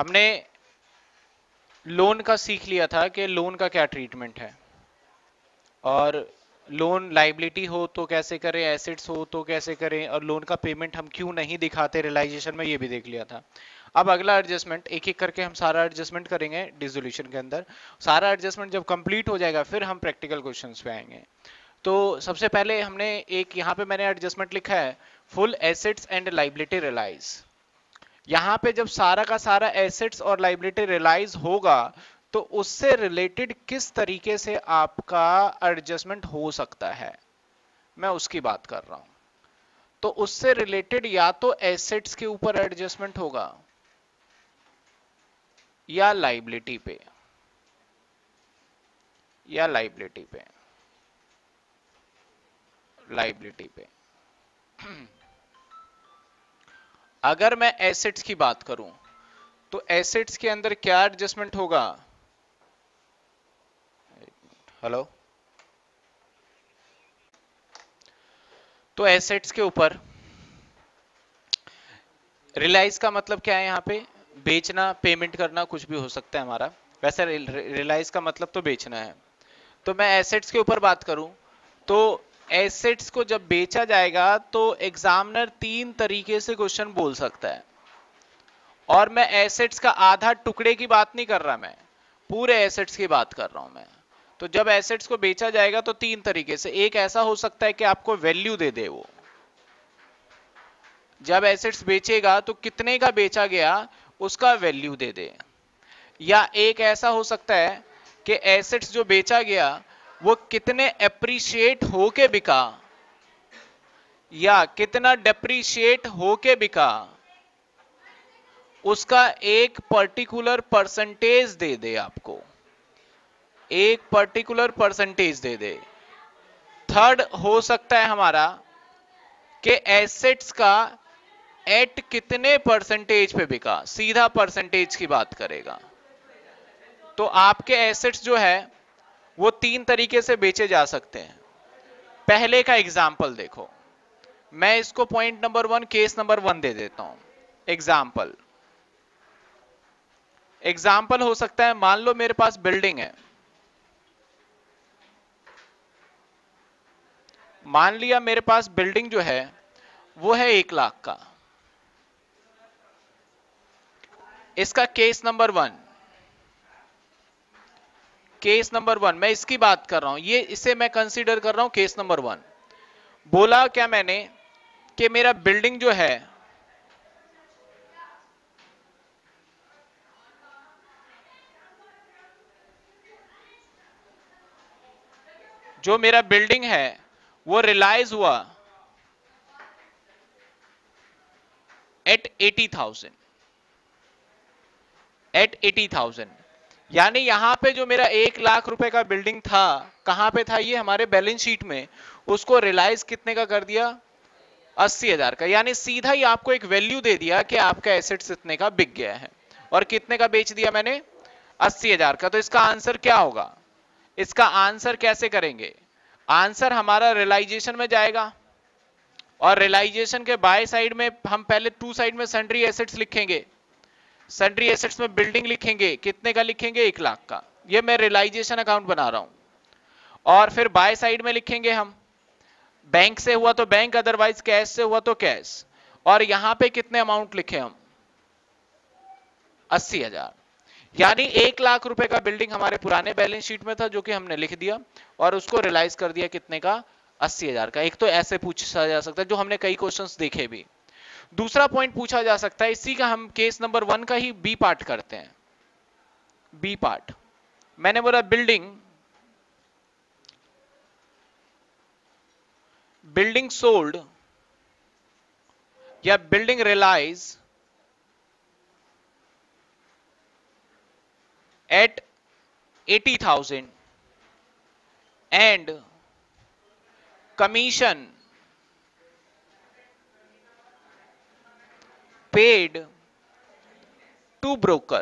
हमने लोन का सीख लिया था कि लोन का क्या ट्रीटमेंट है, और लोन लाइबिलिटी हो तो कैसे करें, एसेट्स हो तो कैसे करें, और लोन का पेमेंट हम क्यों नहीं दिखाते रियलाइजेशन में, ये भी देख लिया था। अब अगला एडजस्टमेंट, एक एक करके हम सारा एडजस्टमेंट करेंगे डिसोल्यूशन के अंदर। सारा एडजस्टमेंट जब कंप्लीट हो जाएगा फिर हम प्रैक्टिकल क्वेश्चंस पे आएंगे। तो सबसे पहले हमने एक यहाँ पे मैंने एडजस्टमेंट लिखा है full assets and liability realise. यहाँ पे जब सारा का सारा एसेट्स और लाइबिलिटी रियलाइज होगा तो उससे रिलेटेड किस तरीके से आपका एडजस्टमेंट हो सकता है, मैं उसकी बात कर रहा हूं। तो उससे रिलेटेड या तो एसेट्स के ऊपर एडजस्टमेंट होगा या लायबिलिटी पे, या लायबिलिटी पे, लायबिलिटी पे। अगर मैं एसेट्स की बात करूं तो एसेट्स के अंदर क्या एडजस्टमेंट होगा, हेलो, तो एसेट्स के ऊपर रियलाइज का मतलब क्या है, यहाँ पे बेचना, पेमेंट करना, कुछ भी हो सकता है हमारा। वैसे रियलाइज का मतलब तो बेचना है। तो मैं एसेट्स के ऊपर बात करूं तो एसेट्स को जब बेचा जाएगा तो एग्जामिनर तीन तरीके से क्वेश्चन बोल सकता है। और मैं एसेट्स का आधा टुकड़े की बात नहीं कर रहा, मैं पूरे एसेट्स की बात कर रहा हूं मैं। तो जब एसेट्स को बेचा जाएगा तो तीन तरीके से, एक ऐसा हो सकता है कि आपको वैल्यू दे दे वो, जब एसेट्स बेचेगा तो कितने का बेचा गया उसका वैल्यू दे दे। या एक ऐसा हो सकता है कि एसेट्स जो बेचा गया वो कितने एप्रिशिएट होके बिका या कितना डेप्रिशिएट होके बिका उसका एक पर्टिकुलर परसेंटेज दे दे, आपको एक पर्टिकुलर परसेंटेज दे दे। थर्ड हो सकता है हमारा कि एसेट्स का एट कितने परसेंटेज पे बिका, सीधा परसेंटेज की बात करेगा। तो आपके एसेट्स जो है वो तीन तरीके से बेचे जा सकते हैं। पहले का एग्जाम्पल देखो, मैं इसको पॉइंट नंबर 1, केस नंबर 1 दे देता हूं। एग्जाम्पल, एग्जाम्पल हो सकता है, मान लो मेरे पास बिल्डिंग है, मान लिया मेरे पास बिल्डिंग जो है वो है 1 लाख का, इसका केस नंबर 1, केस नंबर 1 मैं इसकी बात कर रहा हूं, ये इसे मैं कंसीडर कर रहा हूं केस नंबर 1। बोला क्या मैंने कि मेरा बिल्डिंग जो है, जो मेरा बिल्डिंग है वो रिलाइज हुआ एट 80,000, एट 80,000। यानी यहां पे जो मेरा 1 लाख रुपए का बिल्डिंग था, कहां पे था ये हमारे बैलेंस शीट में, उसको रिलाइज कितने का कर दिया, 80,000 का। यानी सीधा ही आपको एक वैल्यू दे दिया कि आपका एसेट्स इतने का बिक गया है, और कितने का बेच दिया मैंने, 80,000 का। तो इसका आंसर क्या होगा, इसका आंसर कैसे करेंगे, आंसर हमारा रियलाइजेशन में जाएगा। और रियलाइजेशन के बाय साइड में हम पहले टू साइड में सन्ड्री एसेट्स लिखेंगे, सन्ड्री एसेट्स में बिल्डिंग लिखेंगे, कितने का लिखेंगे, 1 लाख का। ये मैं रियलाइजेशन अकाउंट बना रहा हूं। और फिर बाय साइड में लिखेंगे हम, बैंक से हुआ तो बैंक, अदरवाइज कैश से हुआ तो कैश। और यहां पे कितने अमाउंट लिखे हम, 80,000। यानी 1 लाख रुपए का बिल्डिंग हमारे पुराने बैलेंस शीट में था, जो कि हमने लिख दिया और उसको रियलाइज कर दिया कितने का, 80,000 का। एक तो ऐसे पूछा जा सकता है, जो हमने कई क्वेश्चंस देखे भी। दूसरा पॉइंट पूछा जा सकता है, इसी का हम केस नंबर 1 का ही बी पार्ट करते हैं। बी पार्ट, मैंने बोला बिल्डिंग, बिल्डिंग सोल्ड या building realise at 80,000 and commission paid to broker।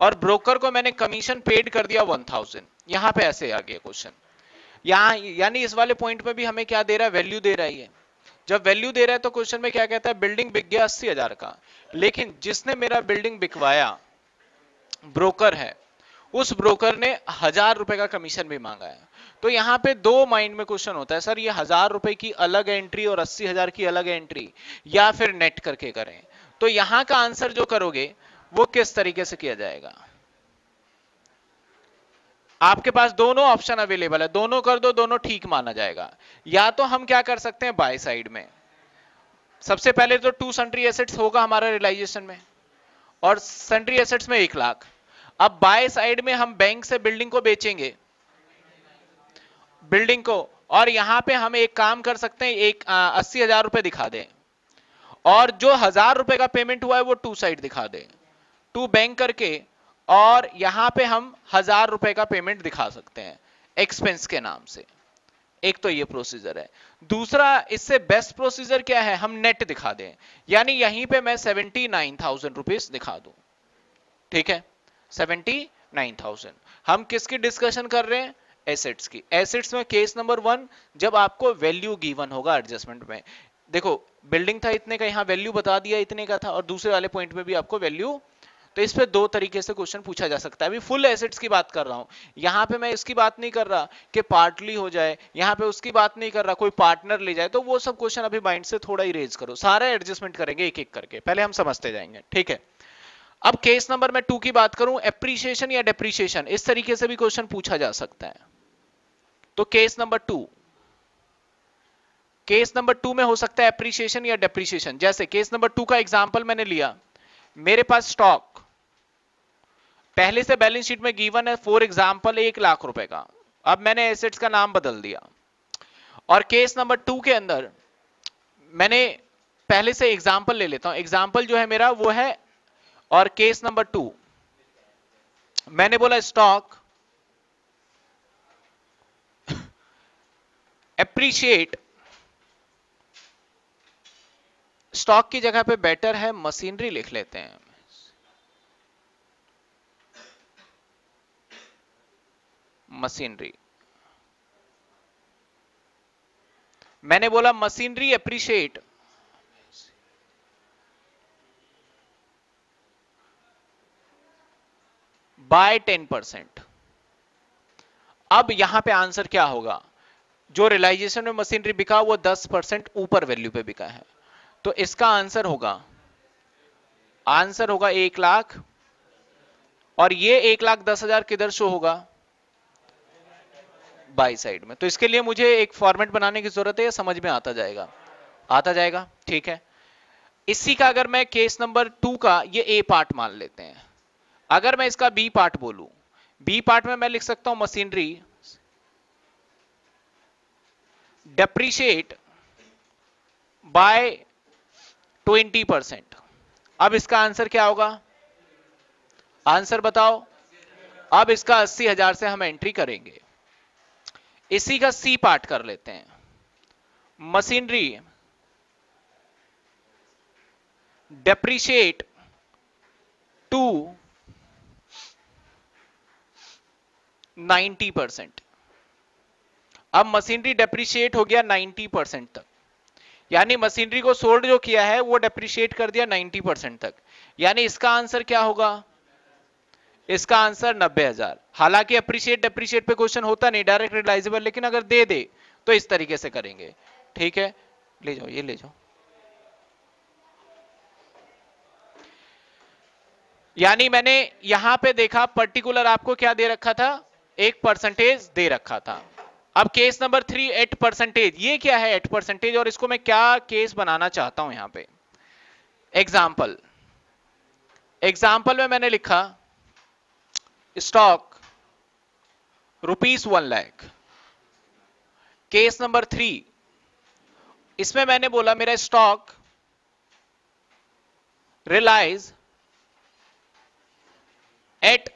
और broker को मैंने commission paid कर दिया 1,000। यहां पे ऐसे आ गया क्वेश्चन। यहां यानी इस वाले पॉइंट पे भी हमें क्या दे रहा है, वैल्यू दे रहा है। जब वैल्यू दे रहा है तो क्वेश्चन में क्या कहता है, बिल्डिंग बिक गया 80,000 का, लेकिन जिसने मेरा बिल्डिंग बिकवाया ब्रोकर है, उस ब्रोकर ने 1,000 रुपए का कमीशन भी मांगा है। तो यहाँ पे दो माइंड में क्वेश्चन होता है, सर ये 1,000 रुपए की अलग एंट्री और 80,000 की अलग एंट्री, या फिर नेट करके करें। तो यहाँ का आंसर जो करोगे वो किस तरीके से किया जाएगा, आपके पास दोनों ऑप्शन अवेलेबल है, दोनों कर दो, दोनों ठीक माना जाएगा। या तो हम क्या कर सकते हैं, बाय साइड में सबसे पहले तो 2 सन्ट्री एसेट्स होगा हमारा रियलाइजेशन में, और सन्ट्री एसेट्स में 1 लाख। अब बाय साइड में हम बैंक से बिल्डिंग को बेचेंगे, बिल्डिंग को, और यहां पे हम एक काम कर सकते हैं, एक 80,000 रुपए दिखा दें, और जो 1,000 रुपए का पेमेंट हुआ है वो टू साइड दिखा दें, टू बैंक करके, और यहां पे हम 1,000 रुपए का पेमेंट दिखा सकते हैं एक्सपेंस के नाम से। एक तो ये प्रोसीजर है। दूसरा, इससे बेस्ट प्रोसीजर क्या है, हम नेट दिखा दें, यानी यहीं पे मैं 79,000 रुपीज दिखा दूं, ठीक है, 79,000। हम किसकी डिस्कशन कर रहे हैं, एसेट्स की। एसेट्स में केस नंबर 1, जब आपको वैल्यू गिवन होगा एडजस्टमेंट में, देखो बिल्डिंग था इतने का, यहाँ वैल्यू बता दिया इतने का था, और दूसरे वाले पॉइंट में भी आपको वैल्यू, तो इस पे दो तरीके से क्वेश्चन पूछा जा सकता है। अभी फुल एसेट्स की बात कर रहा हूं, यहाँ पे मैं इसकी बात नहीं कर रहा कि पार्टली हो जाए, यहाँ पे उसकी बात नहीं कर रहा कोई पार्टनर ले जाए, तो वो सब क्वेश्चन अभी माइंड से थोड़ा ही रेज करो, सारा एडजस्टमेंट करेंगे एक एक करके, पहले हम समझते जाएंगे, ठीक है। अब केस नंबर में 2 की बात करूं, एप्रिसिएशन या डेप्रिसिएशन, इस तरीके से भी क्वेश्चन पूछा जा सकता है। तो केस नंबर 2 में हो सकता है एप्रिसिएशन या डेप्रिसिएशन। जैसे केस नंबर 2 का एग्जांपल मैंने लिया, मेरे पास स्टॉक पहले से बैलेंस शीट में गिवन है, फॉर एग्जांपल 1 लाख रुपए का, अब मैंने एसेट्स का नाम बदल दिया, और केस नंबर 2 के अंदर मैंने पहले से एग्जांपल ले लेता हूं, एग्जांपल जो है मेरा वो है, और केस नंबर 2 मैंने बोला स्टॉक एप्रिशिएट, स्टॉक की जगह पे बेटर है मशीनरी लिख लेते हैं, मशीनरी, मैंने बोला मशीनरी एप्रिशिएट, बाय 10%। अब यहां पे आंसर क्या होगा, जो रियलाइजेशन में मशीनरी बिका वो 10% ऊपर वैल्यू पे बिका है, तो इसका आंसर होगा 1 लाख, और ये 1,10,000 किधर शो होगा, बाय साइड में। तो इसके लिए मुझे एक फॉर्मेट बनाने की जरूरत है, समझ में आता जाएगा, ठीक है। इसी का अगर मैं केस नंबर 2 का ये ए पार्ट मान लेते हैं, अगर मैं इसका बी पार्ट बोलूं, बी पार्ट में मैं लिख सकता हूं मशीनरी डेप्रिशिएट बाय 20%। अब इसका आंसर क्या होगा, आंसर बताओ। अब इसका 80,000 से हम एंट्री करेंगे। इसी का सी पार्ट कर लेते हैं, मशीनरी डेप्रिशिएट 90%। अब मशीनरी डेप्रिशिएट हो गया 90% तक, यानी मशीनरी को सोल्ड जो किया है वो डेप्रिशिएट कर दिया 90% तक, यानी इसका आंसर क्या होगा, इसका आंसर 90,000। हालांकि अप्रिशिएट डेप्रिशिएट पे क्वेश्चन होता नहीं, डायरेक्ट रियलाइजेबल, लेकिन अगर दे दे तो इस तरीके से करेंगे, ठीक है। ले जाओ, ये ले जाओ। यानी मैंने यहां पे देखा पर्टिकुलर आपको क्या दे रखा था, 1% दे रखा था। अब केस नंबर 3 8%, ये क्या है 8%, और इसको मैं क्या केस बनाना चाहता हूं, यहां पे एग्जाम्पल में मैंने लिखा स्टॉक ₹1 लाख, केस नंबर 3 इसमें मैंने बोला मेरा स्टॉक रिलाइज एट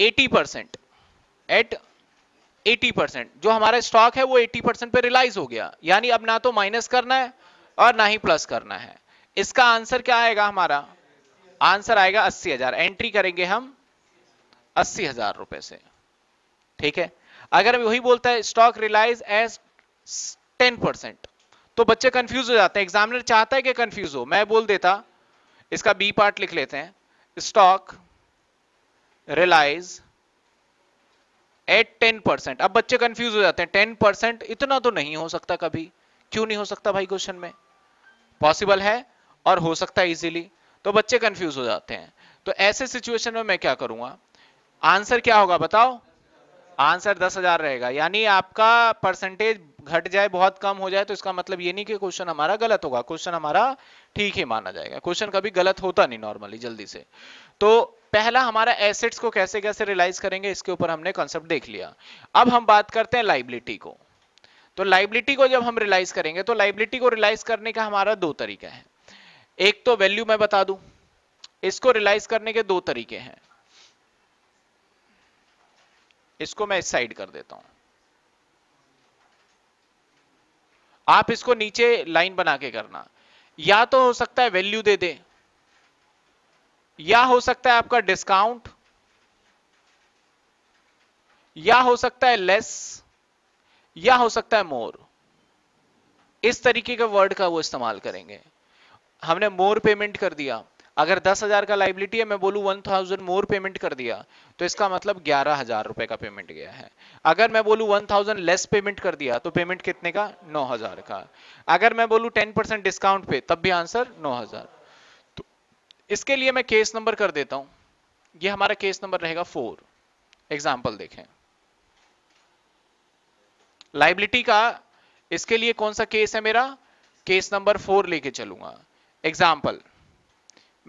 80%, जो हमारा स्टॉक है वो 80% पे रिलाइज हो गया, यानी अब ना तो माइनस करना है और ना ही प्लस करना है। इसका आंसर क्या आएगा, हमारा आंसर आएगा 80,000। एंट्री करेंगे हम 80,000 रुपए से, ठीक है। अगर वही बोलता है स्टॉक रिलाइज एज 10%, तो बच्चे कंफ्यूज हो जाते हैं। एग्जामिनर चाहता है कि कंफ्यूज हो, मैं बोल देता, इसका बी पार्ट लिख लेते हैं, स्टॉक रिलाइज एट 10%। अब बच्चे कंफ्यूज हो जाते हैं, 10% इतना तो नहीं हो सकता कभी, क्यों नहीं हो सकता भाई, क्वेश्चन में पॉसिबल है और हो सकता है इजीली, तो बच्चे कंफ्यूज हो जाते हैं। तो ऐसे सिचुएशन में मैं क्या करूंगा, आंसर क्या होगा बताओ, आंसर 10,000 रहेगा। यानी आपका परसेंटेज घट जाए, बहुत कम हो जाए, तो इसका मतलब ये नहीं कि क्वेश्चन हमारा गलत होगा, क्वेश्चन हमारा ठीक ही माना जाएगा। क्वेश्चन कभी गलत होता नहीं नॉर्मली जल्दी से। तो पहला हमारा एसेट्स को कैसे कैसे रियलाइज करेंगे, इसके ऊपर हमने कॉन्सेप्ट देख लिया। अब हम बात करते हैं लायबिलिटी को। तो लायबिलिटी को जब हम रियलाइज करेंगे, तो लायबिलिटी को रियलाइज करने का हमारा दो तरीका है। एक तो वैल्यू मैं बता दूं, इसको रियलाइज करने के दो तरीके हैं। इसको मैं इस साइड कर देता हूं, आप इसको नीचे लाइन बना के करना। या तो हो सकता है वैल्यू दे दे, या हो सकता है आपका डिस्काउंट, या हो सकता है लेस, या हो सकता है मोर। इस तरीके के वर्ड का वो इस्तेमाल करेंगे। हमने मोर पेमेंट कर दिया, अगर 10,000 का लायबिलिटी है, मैं बोलूं 1,000 मोर पेमेंट कर दिया, तो इसका मतलब 11,000 रुपए का पेमेंट गया है। अगर मैं बोलूं 1,000 लेस पेमेंट कर दिया, तो पेमेंट कितने का, 9,000 का। अगर मैं बोलूं 10% डिस्काउंट पे, तब भी आंसर 9,000। तो इसके लिए मैं केस नंबर कर देता हूं, ये हमारा केस नंबर रहेगा 4। एग्जाम्पल देखें, लायबिलिटी का इसके लिए कौन सा केस है मेरा, केस नंबर 4 लेके चलूंगा। एग्जाम्पल,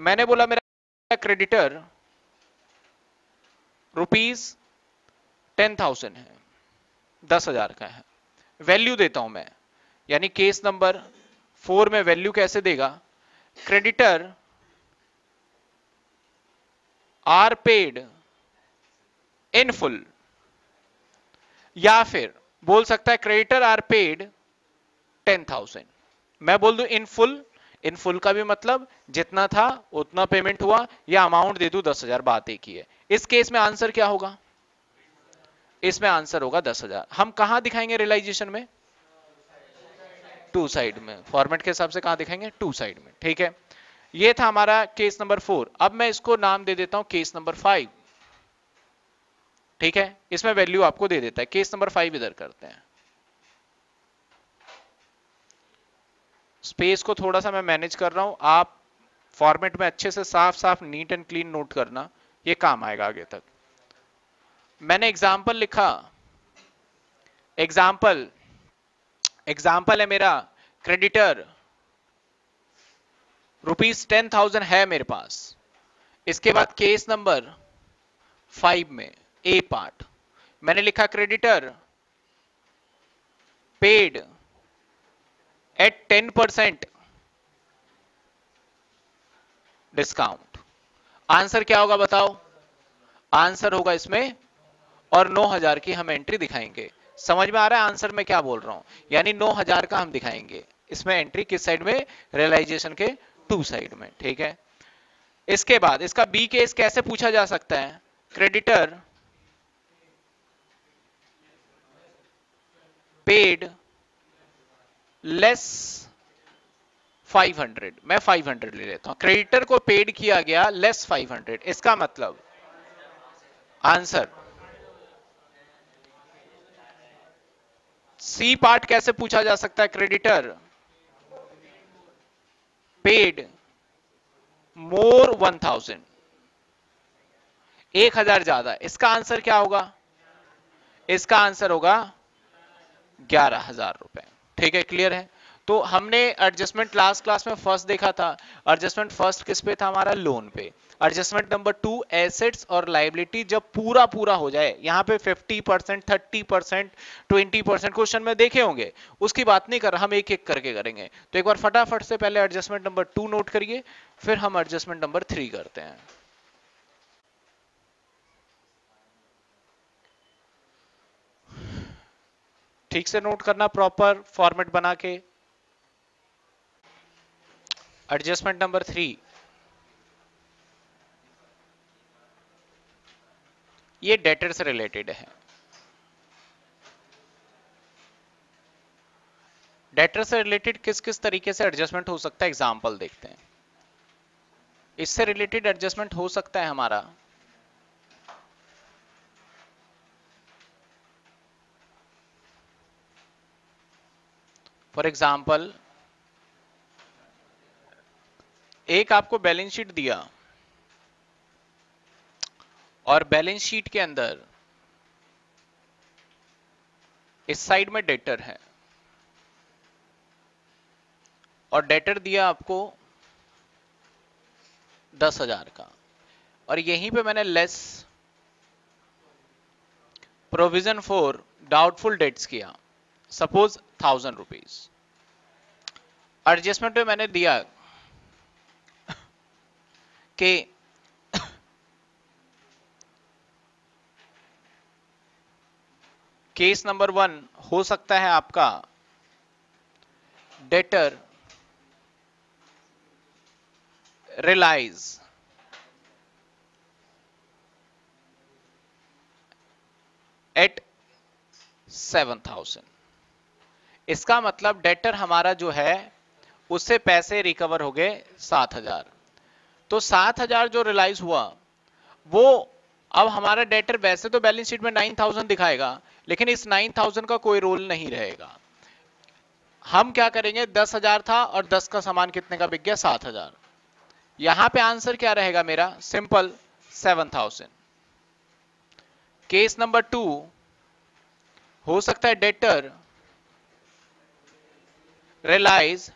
मैंने बोला मेरा क्रेडिटर रुपीज 10,000 है, 10,000 का है, वैल्यू देता हूं मैं। यानी केस नंबर 4 में वैल्यू कैसे देगा, creditor are paid in full, या फिर बोल सकता है क्रेडिटर आर पेड 10,000। मैं बोल दूं इन फुल, इन फुल का भी मतलब जितना था उतना पेमेंट हुआ, या अमाउंट दे दूं 10,000, बात एक ही है। इस केस में आंसर क्या होगा, इसमें आंसर होगा 10,000। हम कहां दिखाएंगे रियलाइजेशन में, टू साइड में। फॉर्मेट के हिसाब से कहां दिखाएंगे, टू साइड में। ठीक है, ये था हमारा केस नंबर 4। अब मैं इसको नाम दे देता हूं केस नंबर 5। ठीक है, इसमें वैल्यू आपको दे देता है। केस नंबर 5 इधर करते हैं, स्पेस को थोड़ा सा मैं मैनेज कर रहा हूं, आप फॉर्मेट में अच्छे से साफ साफ नीट एंड क्लीन नोट करना, ये काम आएगा आगे तक। मैंने एग्जाम्पल लिखा, एग्जाम्पल, एग्जाम्पल है मेरा क्रेडिटर रुपीज 10,000 है मेरे पास। इसके बाद केस नंबर 5 में ए पार्ट मैंने लिखा creditor paid at 10% discount. Answer क्या होगा बताओ, आंसर होगा इसमें, और 9,000 की हम एंट्री दिखाएंगे। समझ में आ रहा है आंसर में क्या बोल रहा हूं, यानी 9,000 का हम दिखाएंगे। इसमें एंट्री किस साइड में, रियलाइजेशन के टू साइड में। ठीक है, इसके बाद इसका बी केस कैसे पूछा जा सकता है, क्रेडिटर पेड लेस 500, मैं 500 ले लेता हूं। क्रेडिटर को पेड किया गया लेस 500, इसका मतलब आंसर सी पार्ट कैसे पूछा जा सकता है, क्रेडिटर पेड मोर 1,000, 1,000 ज्यादा। इसका आंसर क्या होगा, इसका आंसर होगा 11,000 रुपए। ठीक है, क्लियर है। तो हमने एडजस्टमेंट लास्ट क्लास में फर्स्ट देखा था। एडजस्टमेंट फर्स्ट किस पे था हमारा, लोन पे। एडजस्टमेंट नंबर 2 एसेट्स और लायबिलिटी जब पूरा पूरा हो जाए। यहाँ पे 50%, 30%, 20% क्वेश्चन में देखे होंगे, उसकी बात नहीं कर रहा, हम एक एक करके करेंगे। तो एक बार फटाफट से पहले एडजस्टमेंट नंबर 2 नोट करिए, फिर हम एडजस्टमेंट नंबर 3 करते हैं। ठीक से नोट करना, प्रॉपर फॉर्मेट बना के। एडजस्टमेंट नंबर 3, ये डेटर से रिलेटेड है। डेटर से रिलेटेड किस किस तरीके से एडजस्टमेंट हो सकता है, एग्जाम्पल देखते हैं। इससे रिलेटेड एडजस्टमेंट हो सकता है हमारा फॉर एग्जाम्पल, एक आपको बैलेंस शीट दिया और बैलेंस शीट के अंदर इस साइड में डेटर है और डेटर दिया आपको 10,000 का, और यहीं पे मैंने less provision for doubtful debts किया, सपोज 1,000 रुपीज। एडजस्टमेंट में मैंने दिया कि केस नंबर 1 हो सकता है आपका डेटर रियलाइज एट 7,000, इसका मतलब डेटर हमारा जो है उससे पैसे रिकवर हो गए 7,000। तो 7,000 जो रियलाइज हुआ वो अब हमारा डेटर वैसे तो बैलेंस शीट में 9,000 दिखाएगा, लेकिन इस 9,000 का कोई रोल नहीं रहेगा। हम क्या करेंगे, 10,000 था और 10 का सामान कितने का बिक गया, 7,000। यहां पे आंसर क्या रहेगा मेरा, सिंपल 7,000। केस नंबर 2 हो सकता है डेटर रियलाइज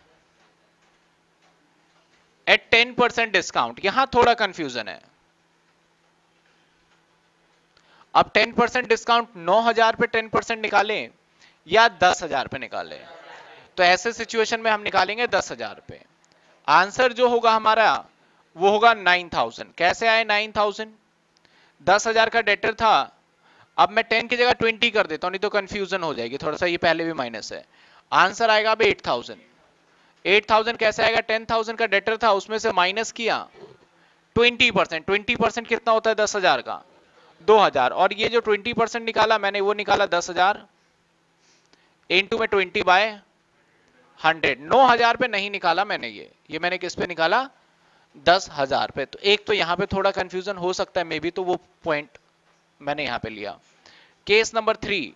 एट 10% डिस्काउंट। यहां थोड़ा कंफ्यूजन है, अब 10% डिस्काउंट 9,000 पे 10% निकालें या 10,000 पे निकालें, तो ऐसे सिचुएशन में हम निकालेंगे 10,000 पे। आंसर जो होगा हमारा वो होगा 9,000। कैसे आए 9,000, 10,000 का डेटर था, अब मैं 10 की जगह 20 कर देता हूं, नहीं तो कंफ्यूजन हो जाएगी थोड़ा सा, ये पहले भी माइनस है। आंसर आएगा अब 8,000 कैसे आएगा, 10,000 का डेटर था, उसमें से माइनस किया 20% कितना होता है 10,000 का, 2,000, और ये जो 20% निकाला मैंने वो निकाला 10,000 इंटू में 20/100। 9,000 पे नहीं निकाला मैंने, ये मैंने किस पे निकाला, 10,000 पे। तो एक तो यहाँ पे थोड़ा कंफ्यूजन हो सकता है मे बी, तो वो पॉइंट मैंने यहाँ पे लिया। केस नंबर 3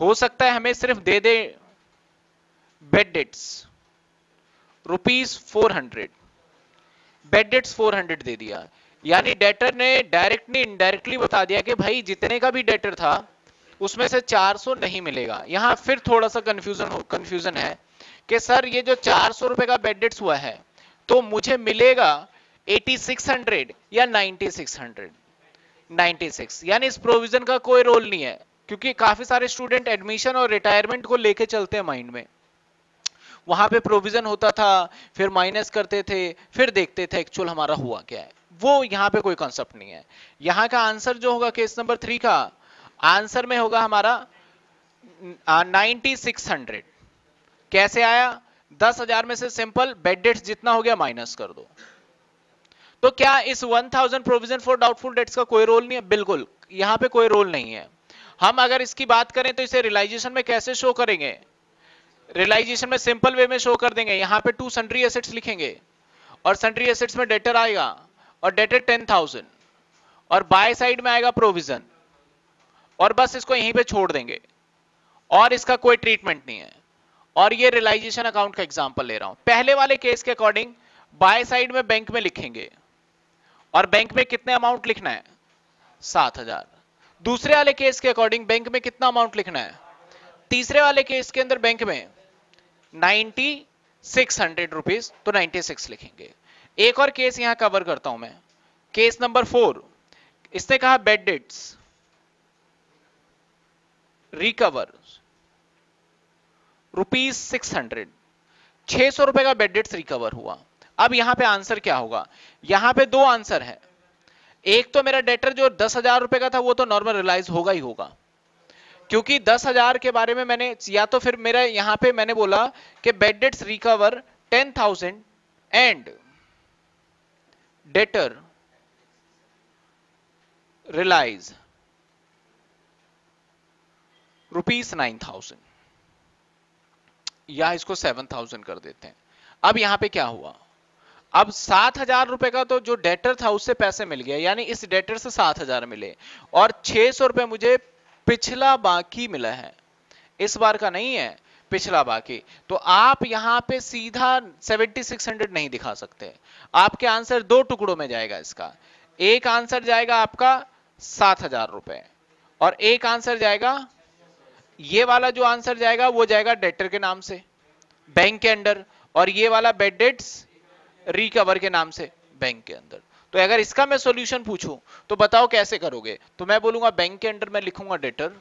हो सकता है हमें सिर्फ दे दे बेड डेट्स ₹400, बेड डेट्स 400 दे दिया, यानी डेटर ने डायरेक्टली इनडायरेक्टली बता दिया कि भाई जितने का भी डेटर था उसमें से 400 नहीं मिलेगा। यहाँ फिर थोड़ा सा कंफ्यूजन है कि सर ये जो 400 रुपए का बेड डेट्स हुआ है तो मुझे मिलेगा 8600 या 9600, 96, यानी इस प्रोविजन का कोई रोल नहीं है, क्योंकि काफी सारे स्टूडेंट एडमिशन और रिटायरमेंट को लेके चलते हैं माइंड में, वहां पे प्रोविजन होता था फिर माइनस करते थे फिर देखते थे एक्चुअल हमारा हुआ क्या है, वो यहाँ पे कोई कॉन्सेप्ट नहीं है। यहाँ का आंसर जो होगा केस नंबर 3 का आंसर में होगा हमारा 9600। कैसे आया, 10,000 में से सिंपल बेड डेट्स जितना हो गया माइनस कर दो। तो क्या इस 1,000 प्रोविजन फॉर डाउटफुल डेट्स का कोई रोल नहीं है, बिल्कुल यहाँ पे कोई रोल नहीं है। हम अगर इसकी बात करें तो इसे रियलाइजेशन में कैसे शो करेंगे, रियलाइजेशन में सिंपल वे में शो कर देंगे, यहाँ पे 2 सन्ड्री एसेट्स लिखेंगे और सन्ड्री एसेट्स में डेटर आएगा और डेटर 10,000 और बाय साइड में आएगा प्रोविजन, और बस इसको यहीं पे छोड़ देंगे और इसका कोई ट्रीटमेंट नहीं है। और ये रियलाइजेशन अकाउंट का एग्जांपल ले रहा हूं। पहले वाले केस के अकॉर्डिंग बाय साइड में बैंक में लिखेंगे और बैंक में कितने अमाउंट लिखना है, 7,000। दूसरे वाले केस के अकॉर्डिंग बैंक में कितना अमाउंट लिखना है, तीसरे वाले केस के अंदर बैंक में 9600 रुपीज, तो 96 लिखेंगे। एक और केस यहां कवर करता हूं मैं, केस नंबर 4। इसने कहा बेड डेट्स रिकवर ₹600, 600 रुपए का बेड डेट्स रिकवर हुआ। अब यहां पे आंसर क्या होगा, यहां पे 2 आंसर है। एक तो मेरा डेटर जो 10,000 रुपए का था वो तो नॉर्मल रियलाइज होगा ही होगा, क्योंकि 10,000 के बारे में मैंने, या तो फिर मेरा यहां पे मैंने बोला कि bad debts recover 10,000 and debtor realise ₹9,000। या इसको 7,000 कर देते हैं। अब यहाँ पे क्या हुआ, अब 7,000 रुपए का तो जो डेटर था उससे पैसे मिल गया, यानी इस डेटर से 7,000 मिले और 600 रुपए मुझे पिछला बाकी मिला है, इस बार का नहीं है पिछला बाकी। तो आप यहां पे सीधा 7,600 नहीं दिखा सकते, आपके आंसर दो टुकड़ों में जाएगा इसका। एक आंसर जाएगा आपका 7,000 रुपए और एक आंसर जाएगा, ये वाला जो आंसर जाएगा वो जाएगा डेटर के नाम से बैंक के अंदर, और ये वाला बेड डेट्स रिकवर के नाम से बैंक के अंदर। तो अगर इसका मैं सॉल्यूशन पूछूं तो बताओ कैसे करोगे, तो मैं बोलूंगा बैंक के अंदर मैं लिखूंगा डेटर,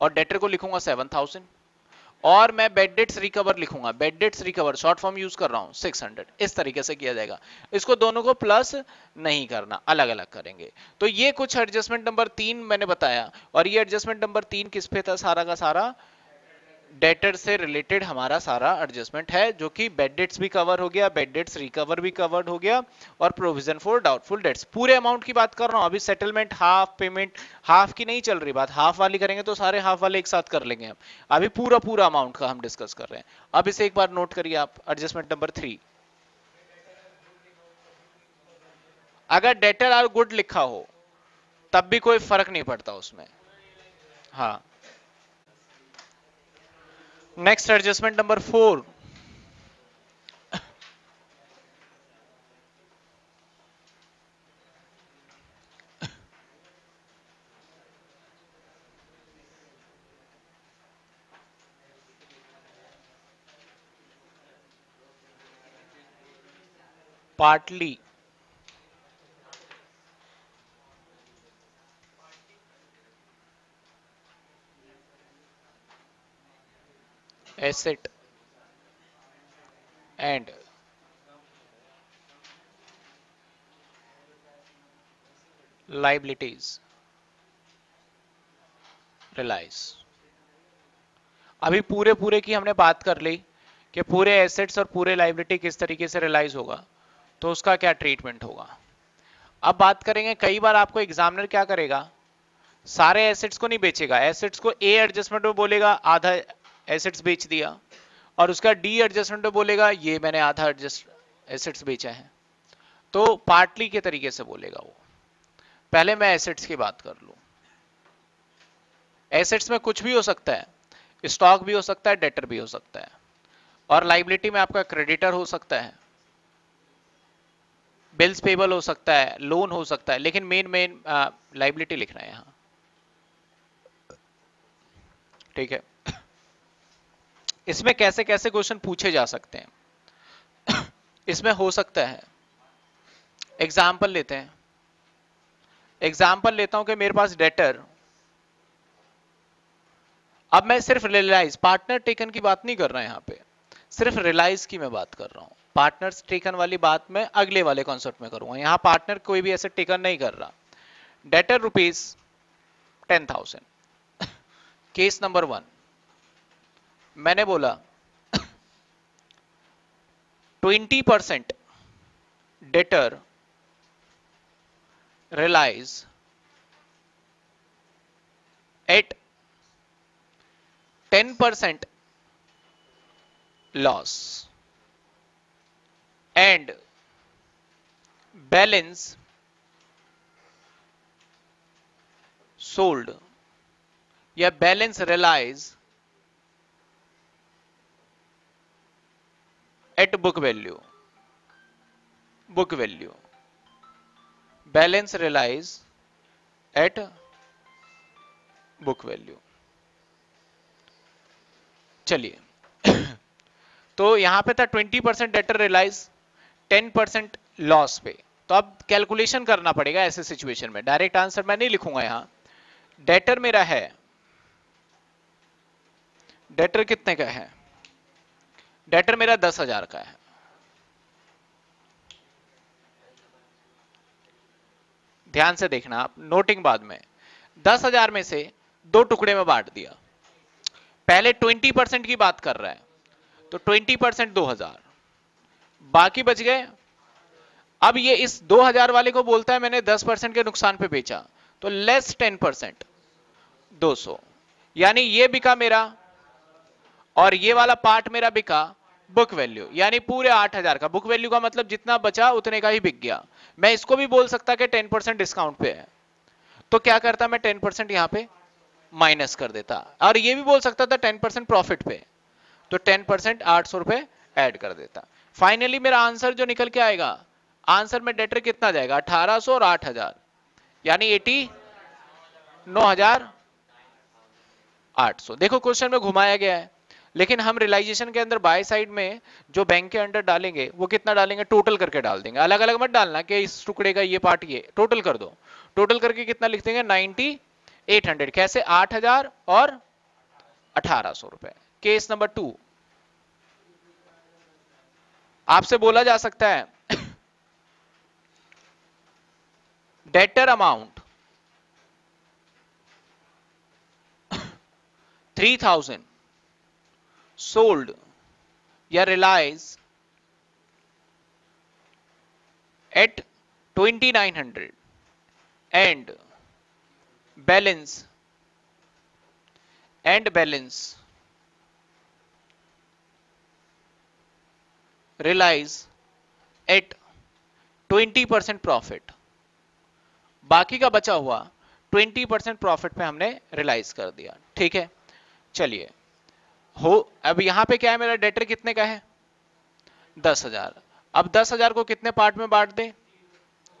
और डेटर को लिखूंगा 7,000, और मैं बेड डेट्स रिकवर लिखूंगा, bad debts recover short form use कर रहा हूं 600। इस तरीके से किया जाएगा, इसको दोनों को प्लस नहीं करना, अलग अलग करेंगे। तो ये कुछ एडजस्टमेंट नंबर 3 मैंने बताया, और ये एडजस्टमेंट नंबर 3 किस पे था, सारा का सारा डेटर से रिलेटेड हमारा सारा एडजस्टमेंट है, जो कि बेड डेट्स भी कवर हो गया, बेड डेट्स रिकवर भी कवर हो गया, और प्रोविजन फॉर डाउटफुल डेट्स। पूरे अमाउंट की बात कर रहा हूं, अभी सेटलमेंट हाफ पेमेंट हाफ की नहीं चल रही बात, हाफ वाली करेंगे तो सारे हाफ वाले एक साथ कर लेंगे हम, अभी पूरा पूरा अमाउंट का हम डिस्कस कर रहे हैं। अब इसे एक बार नोट करिए आप, एडजस्टमेंट नंबर 3। अगर डेटर और गुड लिखा हो तब भी कोई फर्क नहीं पड़ता उसमें। हाँ, next adjustment number 4। Partly, asset and liabilities realise. अभी पूरे पूरे की हमने बात कर ली कि पूरे एसेट्स और पूरे लायबिलिटी किस तरीके से रिलाइज होगा, तो उसका क्या ट्रीटमेंट होगा। अब बात करेंगे, कई बार आपको एग्जामिनर क्या करेगा, सारे एसेट्स को नहीं बेचेगा, एसेट्स को ए एडजस्टमेंट में बोलेगा आधा एसेट्स बेच दिया, और उसका डी एडजस्टमेंट बोलेगा ये मैंने आधा एसेट्स बेचा है। तो पार्टली के तरीके से बोलेगा वो। पहले मैं एसेट्स की बात कर लूं। एसेट्स में कुछ भी हो सकता है, स्टॉक भी हो सकता है, डेटर भी हो सकता है, और लायबिलिटी में आपका क्रेडिटर हो सकता है, बिल्स पेबल हो सकता है, लोन हो सकता है, लेकिन मेन लायबिलिटी लिखना है यहां, ठीक है। इसमें कैसे कैसे क्वेश्चन पूछे जा सकते हैं, इसमें हो सकता है, एग्जाम्पल लेते हैं, एग्जाम्पल लेता हूं कि मेरे पास डेटर, अब मैं सिर्फ रिलाइज, पार्टनर टेकन की बात नहीं कर रहा यहां पे, सिर्फ रिलाइज की मैं बात कर रहा हूं। पार्टनर्स टेकन वाली बात मैं अगले वाले कॉन्सेप्ट में करूंगा, यहां पार्टनर कोई भी ऐसे टेकन नहीं कर रहा। Debtor ₹10,000, case number 1। मैंने बोला 20% debtor realise at 10% loss and balance sold या balance realize at book value, book value, balance realize at book value। चलिए तो यहां पे था 20% डेटर रिलाइज 10% लॉस पे, तो अब कैलकुलेशन करना पड़ेगा ऐसे सिचुएशन में। डायरेक्ट आंसर मैं नहीं लिखूंगा यहां, डेटर मेरा है, डेटर कितने का है, डेटर मेरा 10,000 का है, ध्यान से देखना आप, नोटिंग बाद में। 10,000 में से दो टुकड़े में बांट दिया, पहले 20% की बात कर रहा है तो 20% 2,000, बाकी बच गए। अब ये इस 2,000 वाले को बोलता है मैंने 10% के नुकसान पे बेचा, तो लेस 10% 200, यानी ये बिका मेरा और ये वाला पार्ट मेरा बिका बुक वैल्यू, यानी पूरे 8000 का। बुक वैल्यू का मतलब जितना बचा उतने का ही बिक गया। मैं इसको भी बोल सकता कि 10% डिस्काउंट पे है, तो क्या करता मैं 10% यहाँ पे माइनस कर देता, और ये भी बोल सकता था 10% प्रॉफिट पे, तो 10% 800 रुपए ऐड कर देता। फाइनली मेरा आंसर जो निकल के आएगा, आंसर में डेटर कितना जाएगा 1800 और 8000, यानी 89,800। देखो क्वेश्चन में घुमाया गया है, लेकिन हम रियलाइजेशन के अंदर बाय साइड में जो बैंक के अंडर डालेंगे वो कितना डालेंगे, टोटल करके डाल देंगे। अलग अलग मत डालना कि इस टुकड़े का ये पार्ट ये टोटल कर दो। टोटल करके कितना लिख देंगे 9800। कैसे, 8000 और 1800 रुपए। Case number 2। आपसे बोला जा सकता है डेटर अमाउंट 3000 सोल्ड या relies at 2900 and balance relies at 20% profit. बाकी का बचा हुआ 20% प्रॉफिट पे हमने रिलाइज कर दिया। ठीक है, चलिए हो। अब यहाँ पे क्या है, मेरा डेटर कितने का है 10,000। अब 10,000 को कितने पार्ट में बांट दे,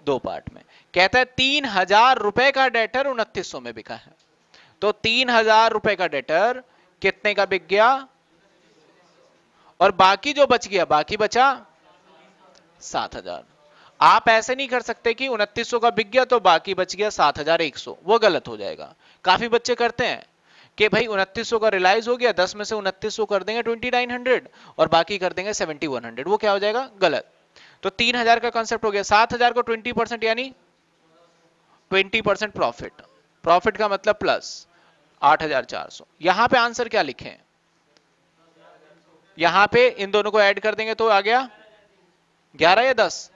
2 पार्ट में। कहता है 3,000 रुपए का डेटर 2900 में बिका है, तो 3,000 रुपए का डेटर कितने का बिक गया, और बाकी जो बच गया, बाकी बचा 7,000। आप ऐसे नहीं कर सकते कि 2900 का बिक गया तो बाकी बच गया 7,100, वो गलत हो जाएगा। काफी बच्चे करते हैं कि भाई 2900 का रिलाइज हो गया, 10 में से 2900 कर देंगे 2900 और बाकी कर देंगे 7100, वो क्या हो जाएगा, गलत। तो 3000 का कॉन्सेप्ट हो गया, 7000 को 20% यानी 20% प्रॉफिट। प्रॉफिट का मतलब प्लस 8400। यहां पे आंसर क्या लिखें, यहां पे इन दोनों को ऐड कर देंगे तो आ गया 11 या 10,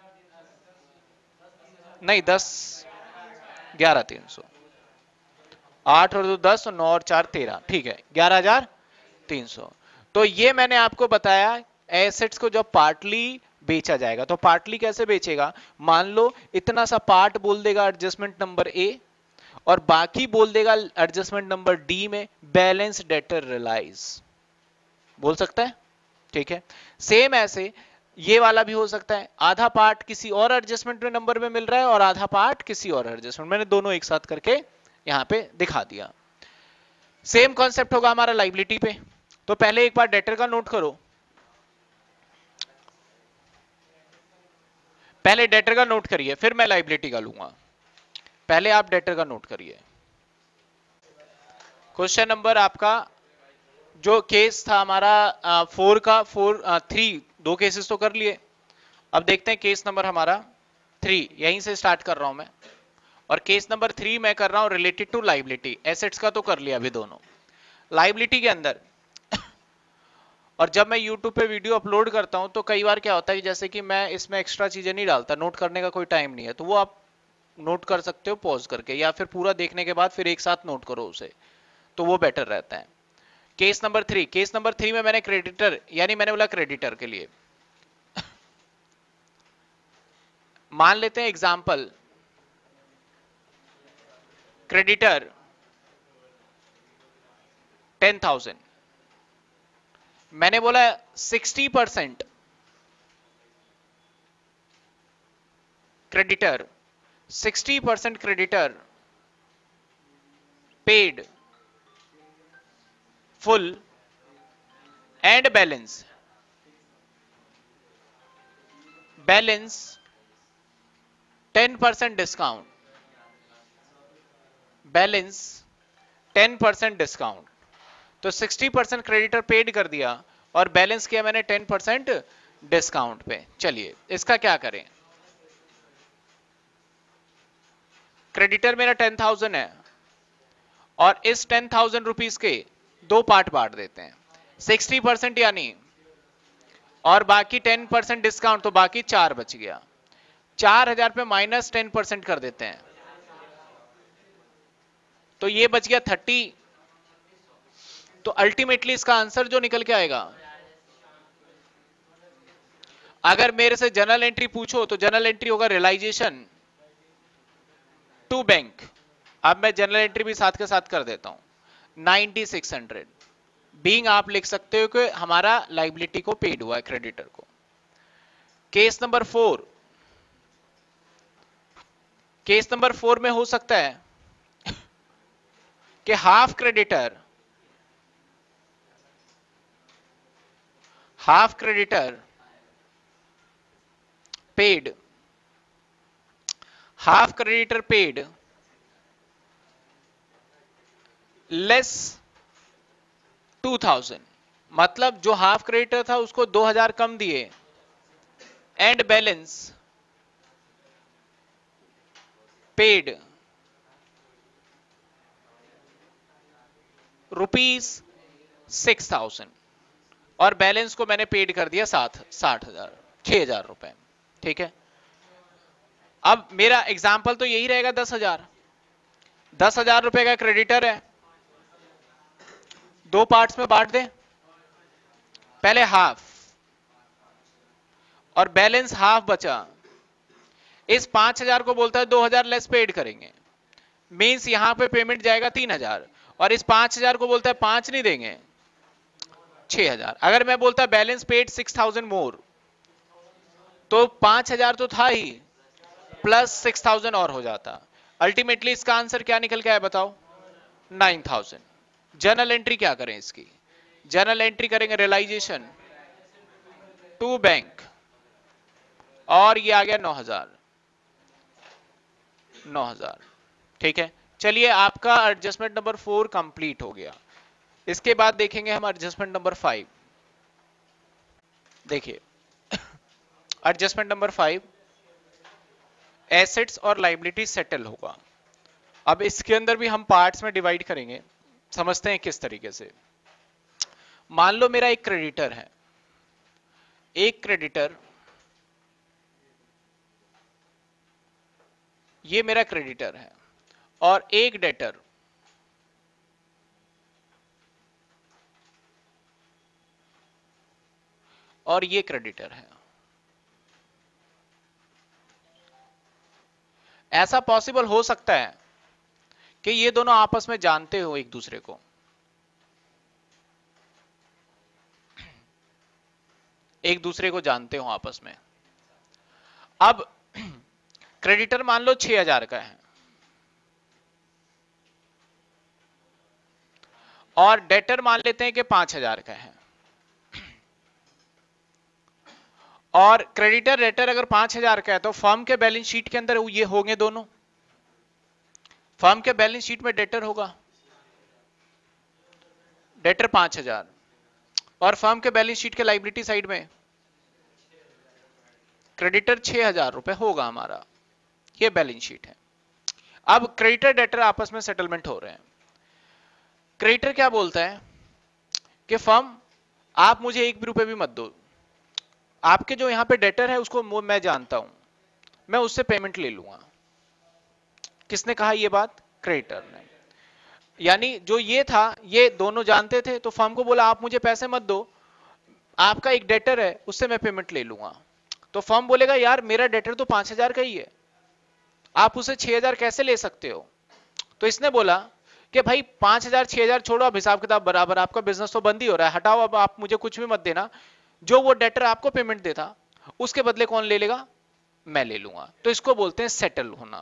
नहीं 10, 11,300, 8 और 2 10 और 9 और 4 13, ठीक है 11,300। तो ये मैंने आपको बताया एसेट्स को जब पार्टली बेचा जाएगा, तो पार्टली कैसे बेचेगा, मान लो इतना सा पार्ट बोल देगा एडजस्टमेंट नंबर ए, और बाकी बोल देगा एडजस्टमेंट नंबर डी में बैलेंस डेटर रिलाइज, बोल सकता है। ठीक है, सेम ऐसे ये वाला भी हो सकता है, आधा पार्ट किसी और एडजस्टमेंट में नंबर में मिल रहा है और आधा पार्ट किसी और एडजस्टमेंट, मैंने दोनों एक साथ करके यहां पे दिखा दिया। सेम कॉन्सेप्ट होगा हमारा लाइबिलिटी पे, तो पहले एक बार डेटर का नोट करो, पहले डेटर का नोट करिए फिर मैं लाइबिलिटी का लूंगा। पहले आप डेटर का नोट करिए। क्वेश्चन नंबर आपका जो केस था हमारा 4 का 3, 2 केसेस तो कर लिए। अब देखते हैं केस नंबर हमारा 3, यहीं से स्टार्ट कर रहा हूं मैं, और केस नंबर 3 मैं कर रहा हूं रिलेटेड टू लायबिलिटी। एसेट्स का तो कर लिया अभी दोनों, लायबिलिटी के अंदर। और जब मैं YouTube पे वीडियो अपलोड करता हूं तो कई बार क्या होता है कि जैसे कि मैं इसमें एक्स्ट्रा चीजें नहीं डालता, नोट करने का कोई टाइम नहीं है, तो वो आप नोट कर सकते हो पॉज करके, या फिर पूरा देखने के बाद फिर एक साथ नोट करो उसे, तो वो बेटर रहता है। केस नंबर 3, केस नंबर 3 में मैंने क्रेडिटर, यानी मैंने बोला क्रेडिटर के लिए मान लेते हैं एग्जाम्पल क्रेडिटर 10,000, मैंने बोला 60% creditor, 60% creditor paid full and balance 10% discount, balance 10% discount. तो 60% क्रेडिटर पेड कर दिया और बैलेंस किया मैंने 10% डिस्काउंट पे। चलिए इसका क्या करें, क्रेडिटर मेरा 10,000 है और इस 10,000 रुपीज के 2 पार्ट बांट देते हैं, 60% यानी और बाकी 10% डिस्काउंट, तो बाकी 4 बच गया। 4,000 पे माइनस 10% कर देते हैं, तो ये बच गया 30, तो अल्टीमेटली इसका आंसर जो निकल के आएगा, अगर मेरे से जनरल एंट्री पूछो तो जनरल एंट्री होगा रियलाइजेशन टू बैंक। अब मैं जनरल एंट्री भी साथ के साथ कर देता हूं 9600 बीइंग आप लिख सकते हो कि हमारा लायबिलिटी को पेड हुआ है क्रेडिटर को। केस नंबर 4, केस नंबर 4 में हो सकता है कि half creditor paid, half creditor paid less 2000, मतलब जो हाफ क्रेडिटर था उसको 2000 कम दिए एंड बैलेंस पेड ₹6,000 और बैलेंस को मैंने पेड कर दिया 6,000 रुपए। ठीक है, अब मेरा एग्जाम्पल तो यही रहेगा 10,000 रुपए का क्रेडिटर है, दो पार्ट्स में बांट दें, पहले हाफ और बैलेंस हाफ बचा। इस 5,000 को बोलता है 2,000 लेस पेड करेंगे, मीन्स यहां पे पेमेंट जाएगा 3,000, और इस 5,000 को बोलता है 5 नहीं देंगे 6,000। अगर मैं बोलता बैलेंस पेड 6,000 मोर, तो 5,000 तो था ही प्लस 6,000 और हो जाता। अल्टीमेटली इसका आंसर क्या निकल के आया बताओ, 9,000। जनरल एंट्री क्या करें इसकी, जनरल एंट्री करेंगे रियलाइजेशन टू बैंक, और ये आ गया 9,000। ठीक है, चलिए आपका एडजस्टमेंट नंबर 4 कंप्लीट हो गया। इसके बाद देखेंगे हम एडजस्टमेंट नंबर 5। देखिए एडजस्टमेंट नंबर 5 एसेट्स और लायबिलिटी सेटल होगा। अब इसके अंदर भी हम पार्ट्स में डिवाइड करेंगे, समझते हैं किस तरीके से। मान लो मेरा एक क्रेडिटर है, एक क्रेडिटर, ये मेरा क्रेडिटर है, और एक डेटर, और ये क्रेडिटर है। ऐसा पॉसिबल हो सकता है कि ये दोनों आपस में जानते हो एक दूसरे को, एक दूसरे को जानते हो आपस में। अब क्रेडिटर मान लो 6,000 का है और डेटर मान लेते हैं कि 5,000 का है, और क्रेडिटर डेटर अगर 5,000 का है तो फर्म के बैलेंस शीट के अंदर ये होंगे दोनों। फर्म के बैलेंस शीट में डेटर होगा, डेटर 5,000, और फर्म के बैलेंस शीट के लायबिलिटी साइड में क्रेडिटर 6,000 रुपए होगा हमारा, ये बैलेंस शीट है। अब क्रेडिटर डेटर आपस में सेटलमेंट हो रहे हैं। क्रेडिटर क्या बोलता है कि फर्म आप मुझे एक भी रुपए भी मत दो, आपके जो यहां पे डेटर है उसको मैं जानता हूं, मैं उससे पेमेंट ले लूंगा। किसने कहा ये बात, क्रेडिटर ने। यानी जो ये था ये दोनों जानते थे, तो फर्म को बोला आप मुझे पैसे मत दो, आपका एक डेटर है उससे मैं पेमेंट ले लूंगा। तो फर्म बोलेगा यार मेरा डेटर तो 5,000 का ही है, आप उसे 6,000 कैसे ले सकते हो। तो इसने बोला कि भाई 5,000 6,000 छोड़ो, अब हिसाब किताब बराबर, आपका बिजनेस तो बंद ही हो रहा है, हटाओ, अब आप मुझे कुछ भी मत देना, जो वो डेटर आपको पेमेंट देता उसके बदले कौन ले लेगा, मैं ले लूंगा। तो इसको बोलते हैं सेटल होना।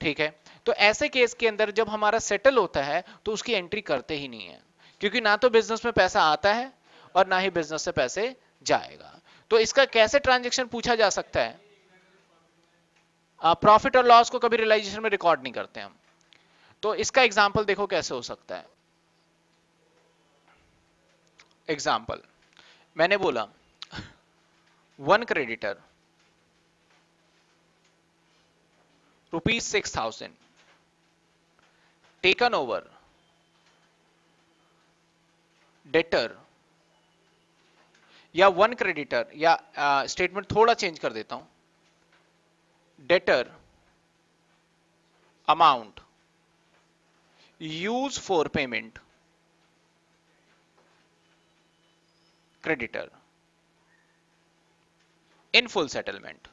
ठीक है, तो ऐसे केस के अंदर जब हमारा सेटल होता है तो उसकी एंट्री करते ही नहीं है, क्योंकि ना तो बिजनेस में पैसा आता है और ना ही बिजनेस से पैसे जाएगा। तो इसका कैसे ट्रांजेक्शन पूछा जा सकता है, प्रॉफिट और लॉस को कभी रियलाइजेशन में रिकॉर्ड नहीं करते हम। तो इसका एग्जाम्पल देखो कैसे हो सकता है। एग्जाम्पल मैंने बोला 1 क्रेडिटर ₹6,000 टेकन ओवर डेटर, या 1 क्रेडिटर, या स्टेटमेंट थोड़ा चेंज कर देता हूं, debtor amount use for payment creditor in full settlement.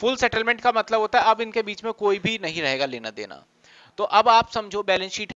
Full settlement का मतलब होता है अब इनके बीच में कोई भी नहीं रहेगा लेना देना। तो अब आप समझो balance sheet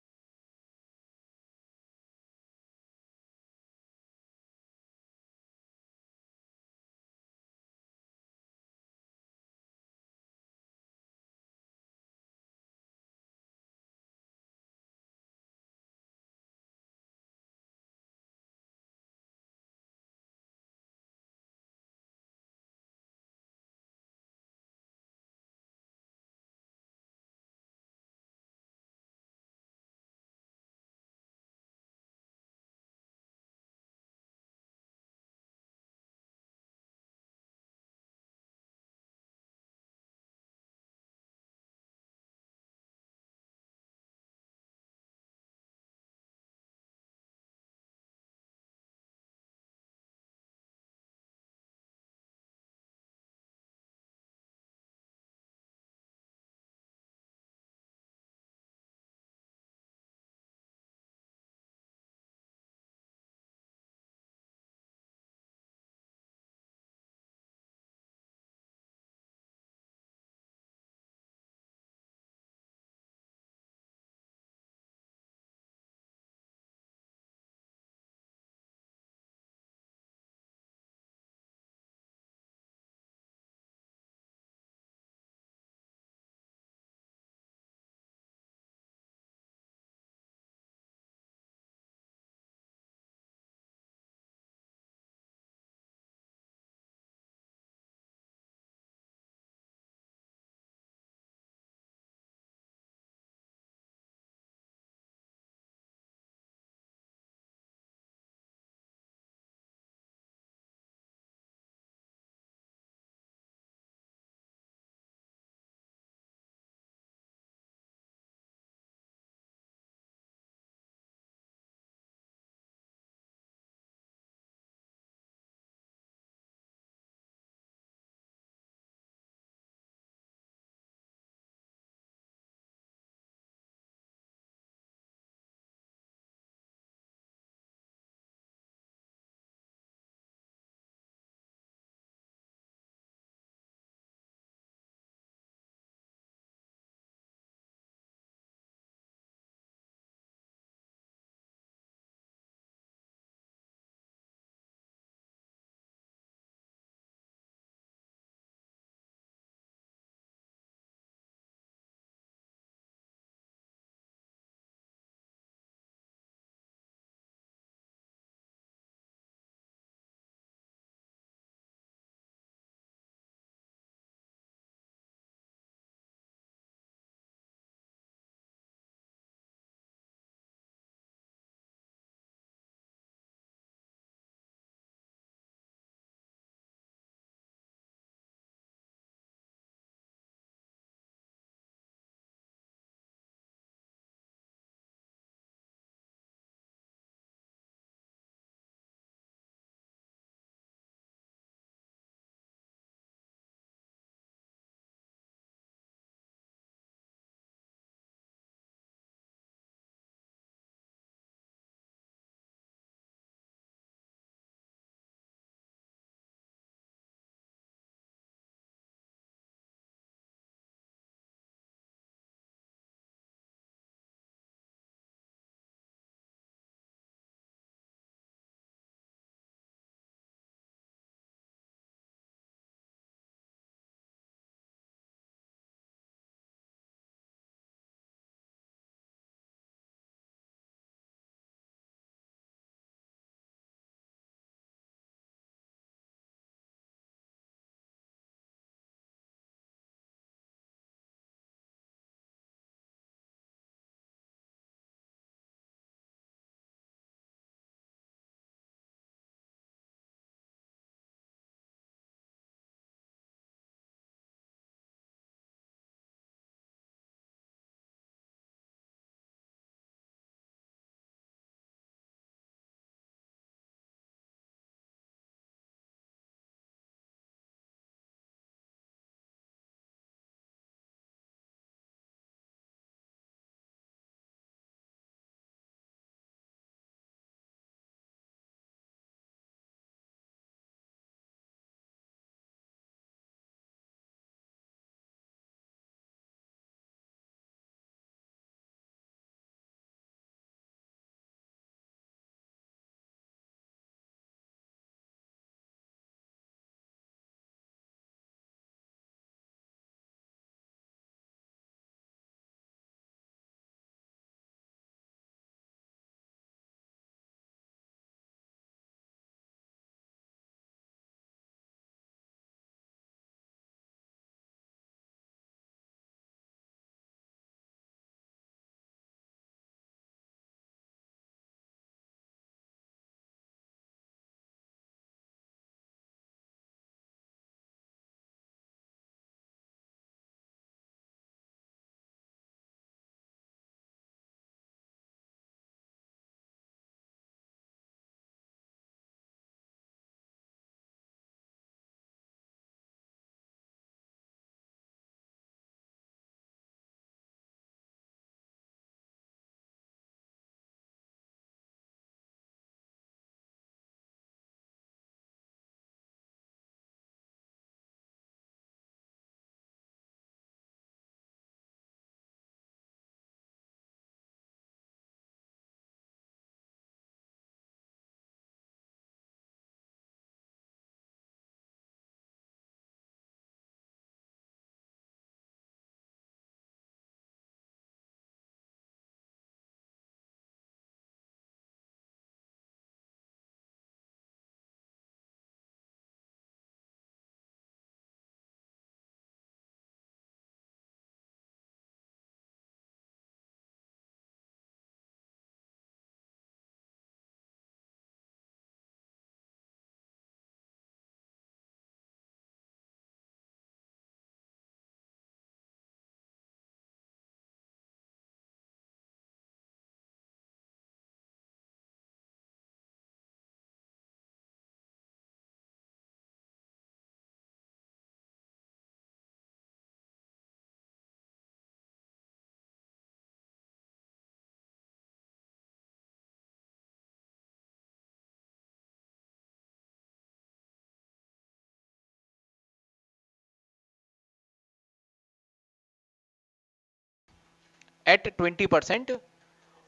at 20%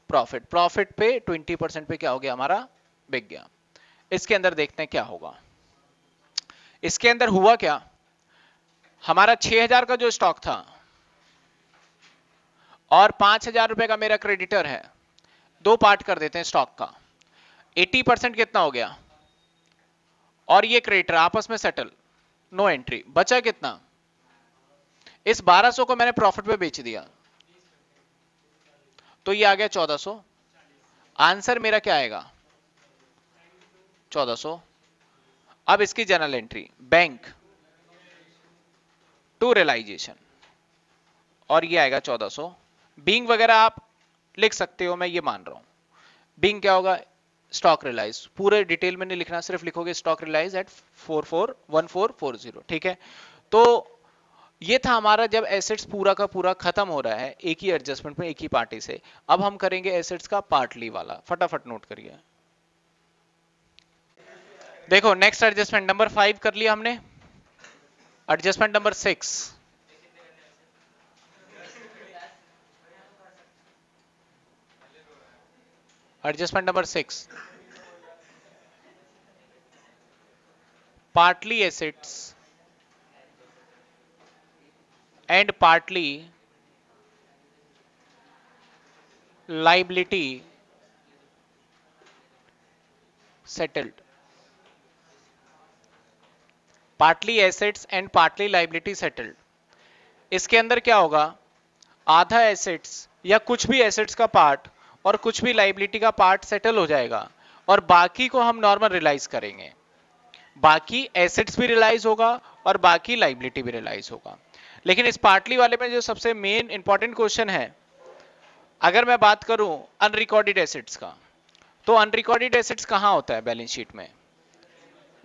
profit, profit पे 20% पे क्या हो गया हमारा, बिक गया। इसके अंदर देखते हैं क्या होगा। इसके अंदर हुआ क्या, हमारा 6000 का जो स्टॉक था और 5000 रुपए का मेरा क्रेडिटर है, दो पार्ट कर देते हैं स्टॉक का, 80% कितना हो गया, और ये क्रेडिटर आपस में सेटल, नो एंट्री। बचा कितना, इस 1200 को मैंने प्रॉफिट पे बेच दिया, तो ये आ गया 1400। आंसर मेरा क्या आएगा, 1400। अब इसकी journal entry, bank to realisation, और ये आएगा 1400। बीइंग वगैरह आप लिख सकते हो, मैं ये मान रहा हूं। बीइंग क्या होगा, स्टॉक रियलाइज, पूरे डिटेल में नहीं लिखना, सिर्फ लिखोगे स्टॉक रियलाइज एट 441440, ठीक है। तो ये था हमारा, जब एसेट्स पूरा का पूरा खत्म हो रहा है एक ही एडजस्टमेंट में, एक ही पार्टी से। अब हम करेंगे एसेट्स का पार्टली वाला, फटाफट नोट करिए। देखो नेक्स्ट एडजस्टमेंट नंबर 5 कर लिया हमने, adjustment number 6। Adjustment number 6, partly assets and partly liability settled, partly assets and partly liability settled। इसके अंदर क्या होगा, आधा assets या कुछ भी assets का part और कुछ भी liability का part settle हो जाएगा, और बाकी को हम normal realize करेंगे। बाकी assets भी realize होगा और बाकी liability भी realize होगा। लेकिन इस पार्टली वाले में जो सबसे मेन इंपॉर्टेंट क्वेश्चन है, अगर मैं बात करूं अनरिकॉर्डेड एसेट्स का, तो अनरिकॉर्डेड एसेट्स कहां होता है, बैलेंस शीट में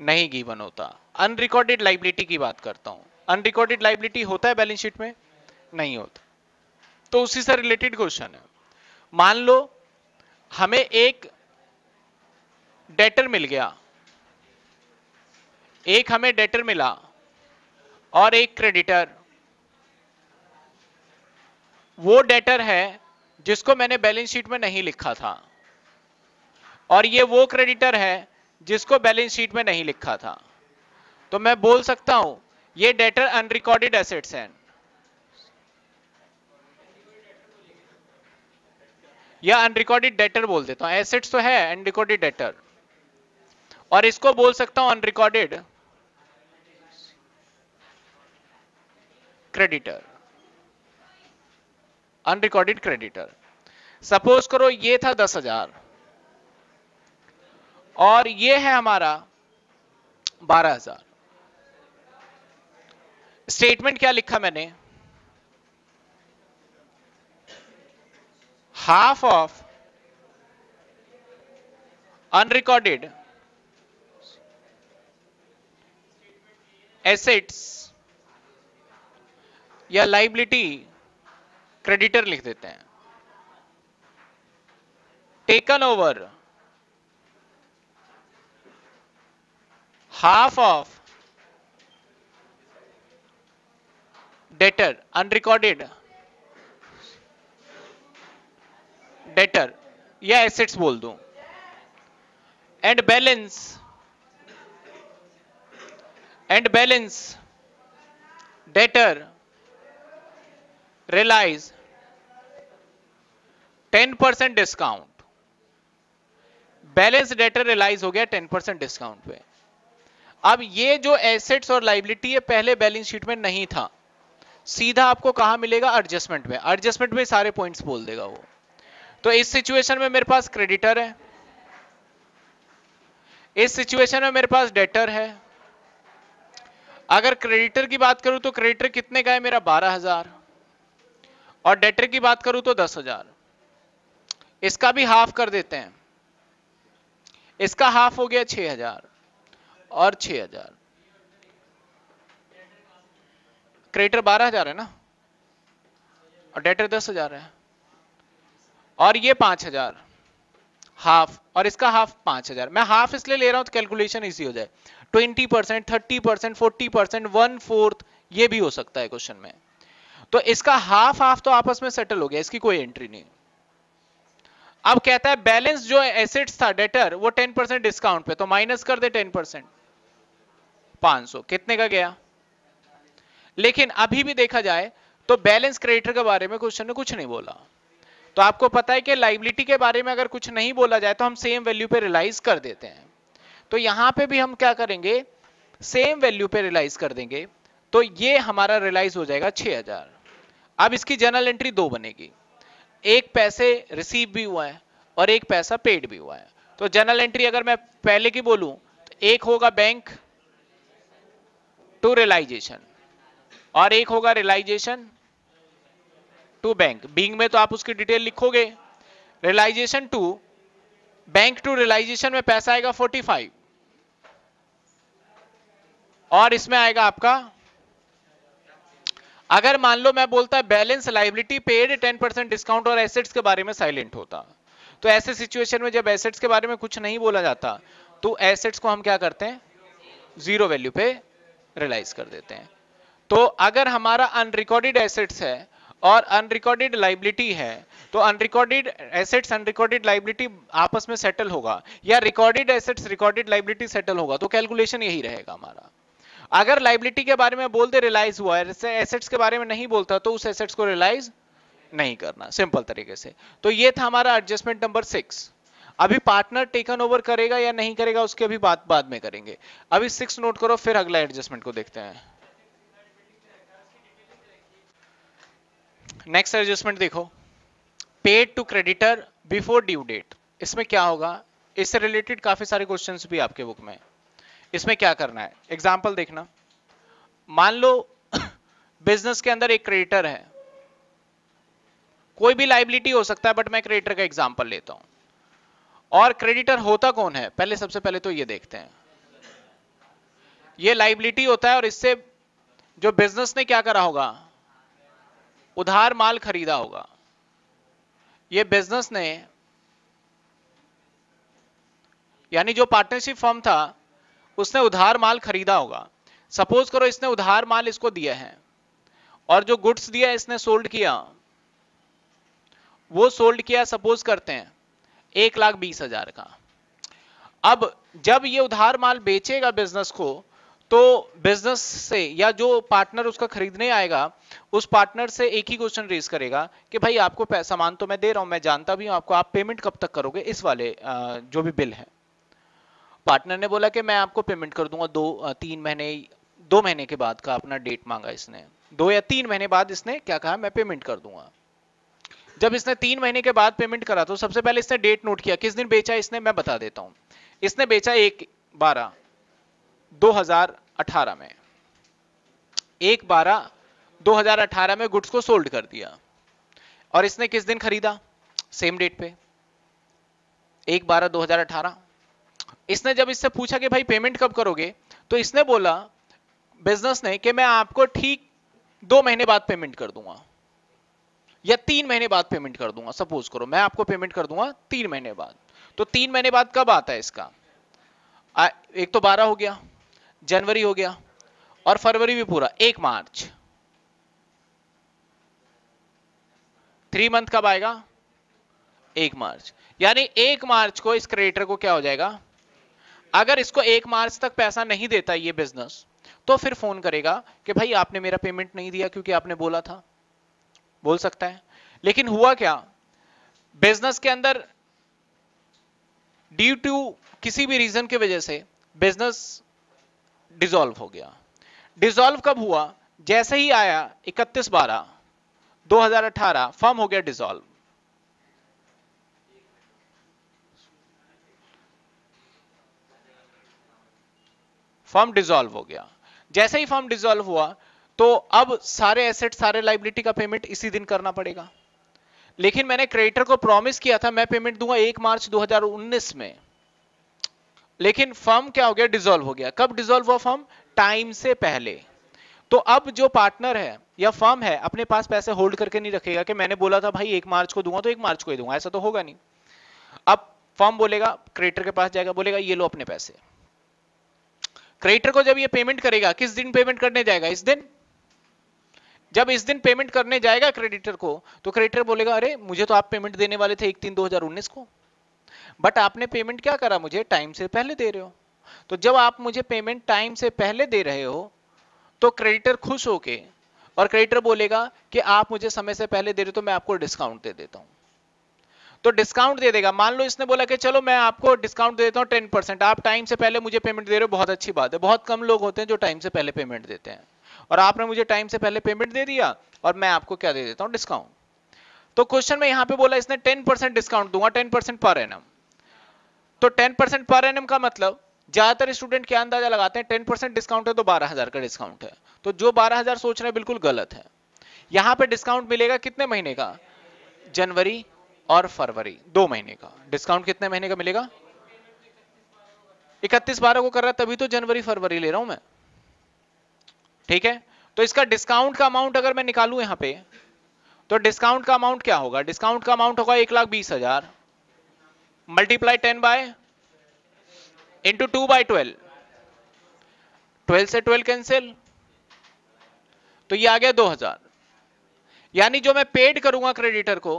नहीं गिवन होता। अनरिकॉर्डेड लायबिलिटी की बात करता हूं, अनरिकॉर्डेड लायबिलिटी होता है बैलेंस शीट में, नहीं होता। तो उसी से रिलेटेड क्वेश्चन है। मान लो हमें एक डेटर मिल गया, एक हमें डेटर मिला और एक क्रेडिटर। वो डेटर है जिसको मैंने बैलेंस शीट में नहीं लिखा था, और ये वो क्रेडिटर है जिसको बैलेंस शीट में नहीं लिखा था। तो मैं बोल सकता हूं ये डेटर अनरिकॉर्डेड एसेट्स हैं, या अनरिकॉर्डेड डेटर बोल देता हूं, एसेट्स तो है अनरिकॉर्डेड डेटर, और इसको बोल सकता हूं unrecorded creditor, unrecorded creditor. Suppose करो ये था 10,000 और ये है हमारा 12,000। स्टेटमेंट क्या लिखा मैंने, हाफ ऑफ अनरिकॉर्डेड एसेट्स या लायबिलिटी क्रेडिटर लिख देते हैं, taken over half of debtor, unrecorded debtor या एसेट्स बोल दूं, and balance debtor realise 10% discount. Balance debtor realise हो गया 10% डिस्काउंट पे। अब ये जो एसेट्स और लायबिलिटी है पहले बैलेंस शीट में नहीं था, सीधा आपको कहां मिलेगा, एडजस्टमेंट में। एडजस्टमेंट में सारे पॉइंट्स बोल देगा वो। तो इस सिचुएशन में मेरे पास क्रेडिटर है, इस सिचुएशन में मेरे पास डेटर है। अगर क्रेडिटर की बात करूं तो क्रेडिटर कितने का है मेरा, 12,000, और डेटर की बात करूं तो 10,000। इसका भी हाफ कर देते हैं, इसका हाफ हो गया 6,000 और 6,000। क्रेडिटर 12,000 है ना, और डेटर 10,000 है, और ये 5,000 हाफ, और इसका हाफ 5,000। मैं हाफ इसलिए ले रहा हूं तो कैलकुलेशन इजी हो जाए। 20%, 30%, 40%, 1/4, ये भी हो सकता है क्वेश्चन में। तो इसका हाफ हाफ तो आपस में सेटल हो गया, इसकी कोई एंट्री नहीं। अब कहता है बैलेंस जो एसेट्स था डेटर वो 10% डिस्काउंट पे, तो माइनस कर दे 10%, 500 कितने का गया। लेकिन अभी भी देखा जाए तो बैलेंस क्रेडिटर के बारे में क्वेश्चन ने कुछ नहीं बोला, तो आपको पता है कि लायबिलिटी के बारे में अगर कुछ नहीं बोला जाए तो हम सेम वैल्यू पे रियलाइज कर देते हैं। तो यहां पे भी हम क्या करेंगे, सेम वैल्यू पे रियलाइज कर देंगे, तो ये हमारा रियलाइज हो जाएगा 6000। अब इसकी जनरल एंट्री दो बनेगी, एक पैसे रिसीव भी हुआ है और एक पैसा पेड भी हुआ है। तो जनरल एंट्री अगर मैं पहले की बोलूं तो एक होगा बैंक टू रियलाइजेशन और एक होगा रियलाइजेशन टू बैंक। बीइंग में तो आप उसकी डिटेल लिखोगे, realisation to bank to realisation में पैसा आएगा 45 और इसमें आएगा आपका, अगर मान लो मैं बोलता बैलेंस लायबिलिटी पेड 10% डिस्काउंट और एसेट्स के बारे में साइलेंट होता, तो ऐसे सिचुएशन में जब एसेट्स के बारे में कुछ नहीं बोला जाता तो एसेट्स को हम क्या करते हैं, जीरो वैल्यू पे रियलाइज कर देते हैं। तो अगर हमारा अनरिकॉर्डेड एसेट्स है और अनरिकॉर्डेड लायबिलिटी है तो अनरिकॉर्डेड एसेट्स अनरिकॉर्डेड लायबिलिटी आपस में सेटल होगा, या recorded assets recorded liability settle होगा, तो कैलकुलेशन यही रहेगा हमारा। अगर लायबिलिटी के बारे में बोलते रियलाइज हुआ है, एसेट्स के बारे में नहीं बोलता तो उस एसेट्स को रियलाइज नहीं करना, सिंपल तरीके से। तो ये था हमारा एडजस्टमेंट नंबर 6। अभी पार्टनर टेकन ओवर करेगा या नहीं करेगा उसकी अभी बात बाद में करेंगे, अभी 6 नोट करो, फिर अगला एडजस्टमेंट को देखते हैं। नेक्स्ट एडजस्टमेंट देखो, paid to creditor before due date. इसमें क्या होगा, इससे रिलेटेड काफी सारे क्वेश्चंस भी आपके बुक में। इसमें क्या करना है, एग्जांपल देखना। मान लो बिजनेस के अंदर एक क्रेडिटर है, कोई भी लायबिलिटी हो सकता है बट मैं क्रेडिटर का एग्जांपल लेता हूं। और क्रेडिटर होता कौन है, पहले सबसे पहले तो ये देखते हैं, ये लायबिलिटी होता है और इससे जो बिजनेस ने क्या करा होगा, उधार माल खरीदा होगा। ये बिजनेस ने, यानी जो पार्टनरशिप फर्म था उसने उधार माल खरीदा होगा। सपोज करो इसने उधार माल इसको दिया है और जो गुड्स दिया इसने सोल्ड किया, वो सोल्ड किया सपोज करते हैं 1,20,000 का। अब जब ये उधार माल बेचेगा बिजनेस को, तो बिजनेस से या जो पार्टनर उसका खरीदने आएगा उस पार्टनर से एक ही क्वेश्चन रेज करेगा कि भाई आपको सामान तो मैं दे रहा हूं, मैं जानता भी हूं आपको, आप पेमेंट कब तक करोगे इस वाले जो भी बिल है। पार्टनर ने बोला कि मैं आपको पेमेंट कर दूंगा 2 महीने के बाद का अपना डेट मांगा इसने, 2 या 3 महीने बाद इसने क्या कहा, मैं पेमेंट कर दूंगा। जब इसने 3 महीने के बाद पेमेंट करा तो सबसे पहले इसने डेट नोट किया, किस दिन बेचा इसने, मैं बता देता हूं। इसने बेचा 1/12/2018 में, 1/12/2018 में गुड्स को सोल्ड कर दिया। और इसने किस दिन खरीदा, सेम डेट पे 1/12/2018। इसने जब इससे पूछा कि भाई पेमेंट कब करोगे, तो इसने बोला बिजनेस ने कि मैं आपको ठीक 2 महीने बाद पेमेंट कर दूंगा या 3 महीने बाद पेमेंट कर दूंगा। सपोज करो मैं आपको पेमेंट कर दूंगा 3 महीने बाद, तो 3 महीने बाद कब आता है इसका, एक तो 12 हो गया, जनवरी हो गया और फरवरी भी पूरा, 1 मार्च। 3 मंथ कब आएगा, 1 मार्च। यानी 1 मार्च को इस क्रेडिटर को क्या हो जाएगा, अगर इसको 1 मार्च तक पैसा नहीं देता ये बिजनेस तो फिर फोन करेगा कि भाई आपने मेरा पेमेंट नहीं दिया क्योंकि आपने बोला था, बोल सकता है। लेकिन हुआ क्या, बिजनेस के अंदर ड्यू टू किसी भी रीजन की वजह से बिजनेस डिसॉल्व हो गया। डिसॉल्व कब हुआ, जैसे ही आया 31/12/2018 फर्म हो गया डिसॉल्व। फर्म डिसॉल्व हो गया, जैसे ही फर्म डिसॉल्व हुआ तो अब सारे एसेट सारे लायबिलिटी का पेमेंट इसी दिन करना पड़ेगा। लेकिन मैंने क्रेडिटर को प्रॉमिस किया था मैं पेमेंट दूंगा 1 मार्च 2019 में, लेकिन फर्म क्या हो गया, डिसॉल्व हो गया। कब डिसॉल्व हुआ फर्म, टाइम से पहले। तो अब जो पार्टनर है या फर्म है अपने पास पैसे होल्ड करके नहीं रखेगा कि मैंने बोला था भाई 1 मार्च को दूंगा तो 1 मार्च को ही दूंगा, ऐसा तो होगा नहीं। अब फर्म बोलेगा, क्रेडिटर के पास जाएगा, बोलेगा ये लो अपने पैसे। क्रेडिटर को जब ये पेमेंट करेगा, किस दिन पेमेंट करने जाएगा, इस दिन, जब इस दिन पेमेंट करने जाएगा क्रेडिटर को, तो क्रेडिटर बोलेगा अरे मुझे तो आप पेमेंट देने वाले थे 1/3/2019 को, बट आपने पेमेंट क्या करा, मुझे टाइम से पहले दे रहे हो। तो जब आप मुझे पेमेंट टाइम से पहले दे रहे हो तो क्रेडिटर खुश होके, और क्रेडिटर बोलेगा कि आप मुझे समय से पहले दे रहे हो तो मैं आपको डिस्काउंट दे देता हूं, तो डिस्काउंट दे देगा। मान लो इसने बोला कि चलो मैं आपको डिस्काउंट दे देता हूं 10%, आप टाइम से पहले मुझे पेमेंट दे रहे हो, बहुत अच्छी बात है, बहुत कम लोग होते हैं जो टाइम से पहले पेमेंट देते हैं, और आपने मुझे टाइम से पहले पेमेंट दे दिया और मैं आपको क्या दे देता हूं, डिस्काउंट। तो क्वेश्चन में यहां पे बोला इसने 10% डिस्काउंट दूंगा, 10% पर एनम। तो 10% पर एनम का मतलब ज्यादातर स्टूडेंट क्या अंदाजा लगाते हैं, 10% डिस्काउंट है तो 12,000 का डिस्काउंट है, तो जो 12,000 सोच रहे हैं बिल्कुल गलत है। यहां पे डिस्काउंट मिलेगा कितने महीने का, जनवरी और फरवरी, 2 महीने का डिस्काउंट। कितने महीने का मिलेगा, 31/12 को कर रहा है तभी तो जनवरी फरवरी ले रहा हूं मैं, ठीक है। तो इसका डिस्काउंट का अमाउंट अगर मैं निकालू यहां पे, तो डिस्काउंट का अमाउंट क्या होगा, डिस्काउंट का अमाउंट होगा 1,20,000 मल्टीप्लाई 10 × 2/12, 12 से 12 कैंसिल, तो ये आ गया 2,000। यानी जो मैं पेड करूंगा क्रेडिटर को,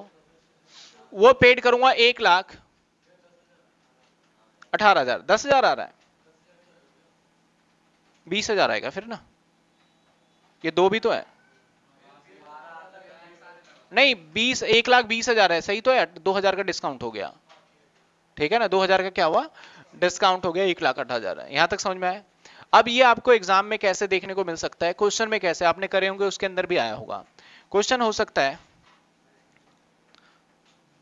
वो पेड करूंगा 1,18,000, 10,000 आ रहा है, 20,000 आएगा फिर ना, ये 2 भी तो है, नहीं 1,20,000 है, सही तो है, 2,000 का डिस्काउंट हो गया, ठीक है ना, 2,000 का क्या हुआ, डिस्काउंट हो गया, 1,08,000 है। यहां तक समझ में आया। अब ये आपको एग्जाम में कैसे देखने को मिल सकता है, क्वेश्चन में कैसे, आपने करे होंगे उसके अंदर भी आया होगा। क्वेश्चन हो सकता है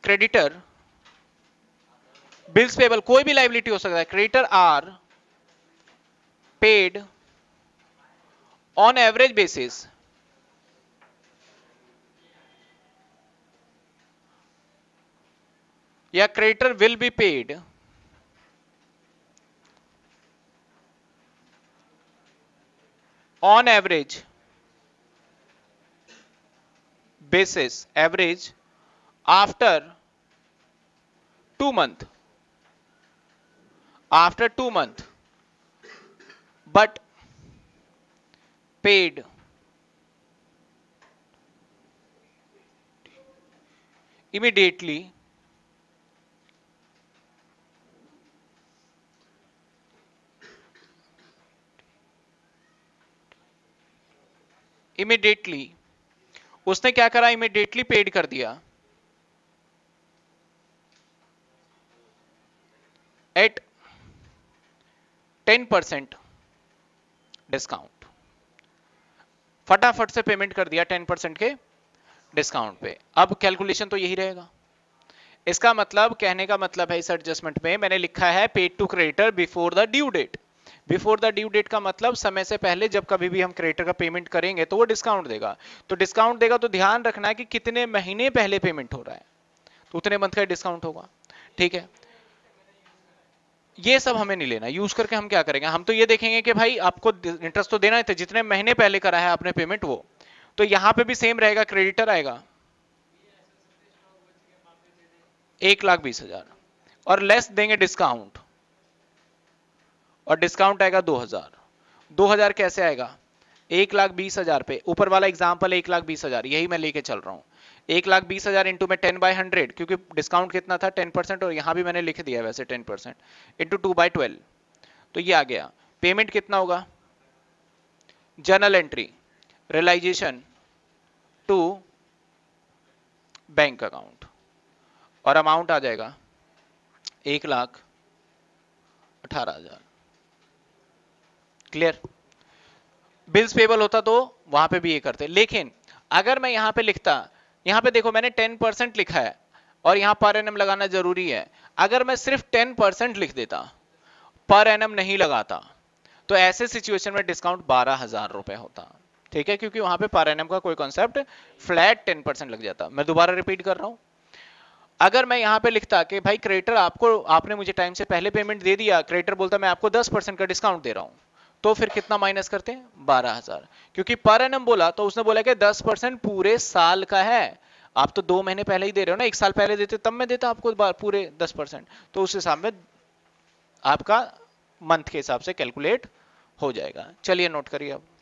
क्रेडिटर बिल्स पेबल, कोई भी लायबिलिटी हो सकता है, creditor are paid on average basis या creditor will be paid on average basis, average after 2 month, after 2 month, but paid immediately उसने क्या करा, इमीडिएटली पेड कर दिया एट 10% डिस्काउंट, फटाफट से पेमेंट कर दिया 10% के डिस्काउंट पे। अब कैलकुलेशन तो यही रहेगा, इसका मतलब, कहने का मतलब है इस एडजस्टमेंट में मैंने लिखा है paid to creditor before the due date. Before the due date का मतलब समय से पहले जब कभी भी हम क्रेडिटर का पेमेंट करेंगे तो वो डिस्काउंट देगा, तो डिस्काउंट देगा तो ध्यान रखना है कि कितने महीने पहले पेमेंट हो रहा है, तो उतने मंथ का डिस्काउंट होगा, ठीक है। ये सब हमें नहीं लेना, यूज करके हम क्या करेंगे, हम तो ये देखेंगे कि भाई आपको इंटरेस्ट तो देना ही था, जितने महीने पहले करा है आपने पेमेंट वो, तो यहां पे भी सेम रहेगा, क्रेडिटर आएगा 1,20,000 और लेस देंगे डिस्काउंट, और डिस्काउंट आएगा 2,000। 2,000 कैसे आएगा, 1,20,000 पे, ऊपर वाला एग्जाम्पल 1,20,000, यही मैं लेके चल रहा हूँ, 1,20,000 इंटू में 10/100, क्योंकि डिस्काउंट कितना था 10%, और यहाँ भी मैंने लिख दिया वैसे 10%, इंटू 2/12, तो ये आ गया। पेमेंट कितना होगा, journal entry realisation to bank account, और अमाउंट आ जाएगा 1,18,000, क्लियर। बिल्स पेबल होता तो वहां पे भी ये करते, लेकिन अगर मैं यहाँ पे लिखता, यहाँ पे देखो मैंने 10% लिखा है और यहाँ पर एनम लगाना जरूरी है, अगर मैं सिर्फ 10% लिख देता, पर एनम नहीं लगाता, तो ऐसे सिचुएशन में डिस्काउंट 12,000 रुपए होता, ठीक है, क्योंकि वहां पे पर एनम का कोई कॉन्सेप्ट, फ्लैट 10% लग जाता। मैं दोबारा रिपीट कर रहा हूँ, अगर मैं यहाँ पे लिखता कि भाई क्रेडिटर आपको, आपने मुझे टाइम से पहले पेमेंट दे दिया, क्रेडिटर बोलता मैं आपको 10% का डिस्काउंट दे रहा हूँ, तो फिर कितना माइनस करते हैं 12,000, क्योंकि पर एनम बोला तो उसने बोला कि 10% पूरे साल का है, आप तो 2 महीने पहले ही दे रहे हो ना, 1 साल पहले देते तब मैं देता आपको पूरे 10%, तो उस हिसाब में आपका मंथ के हिसाब से कैलकुलेट हो जाएगा। चलिए नोट करिए आप।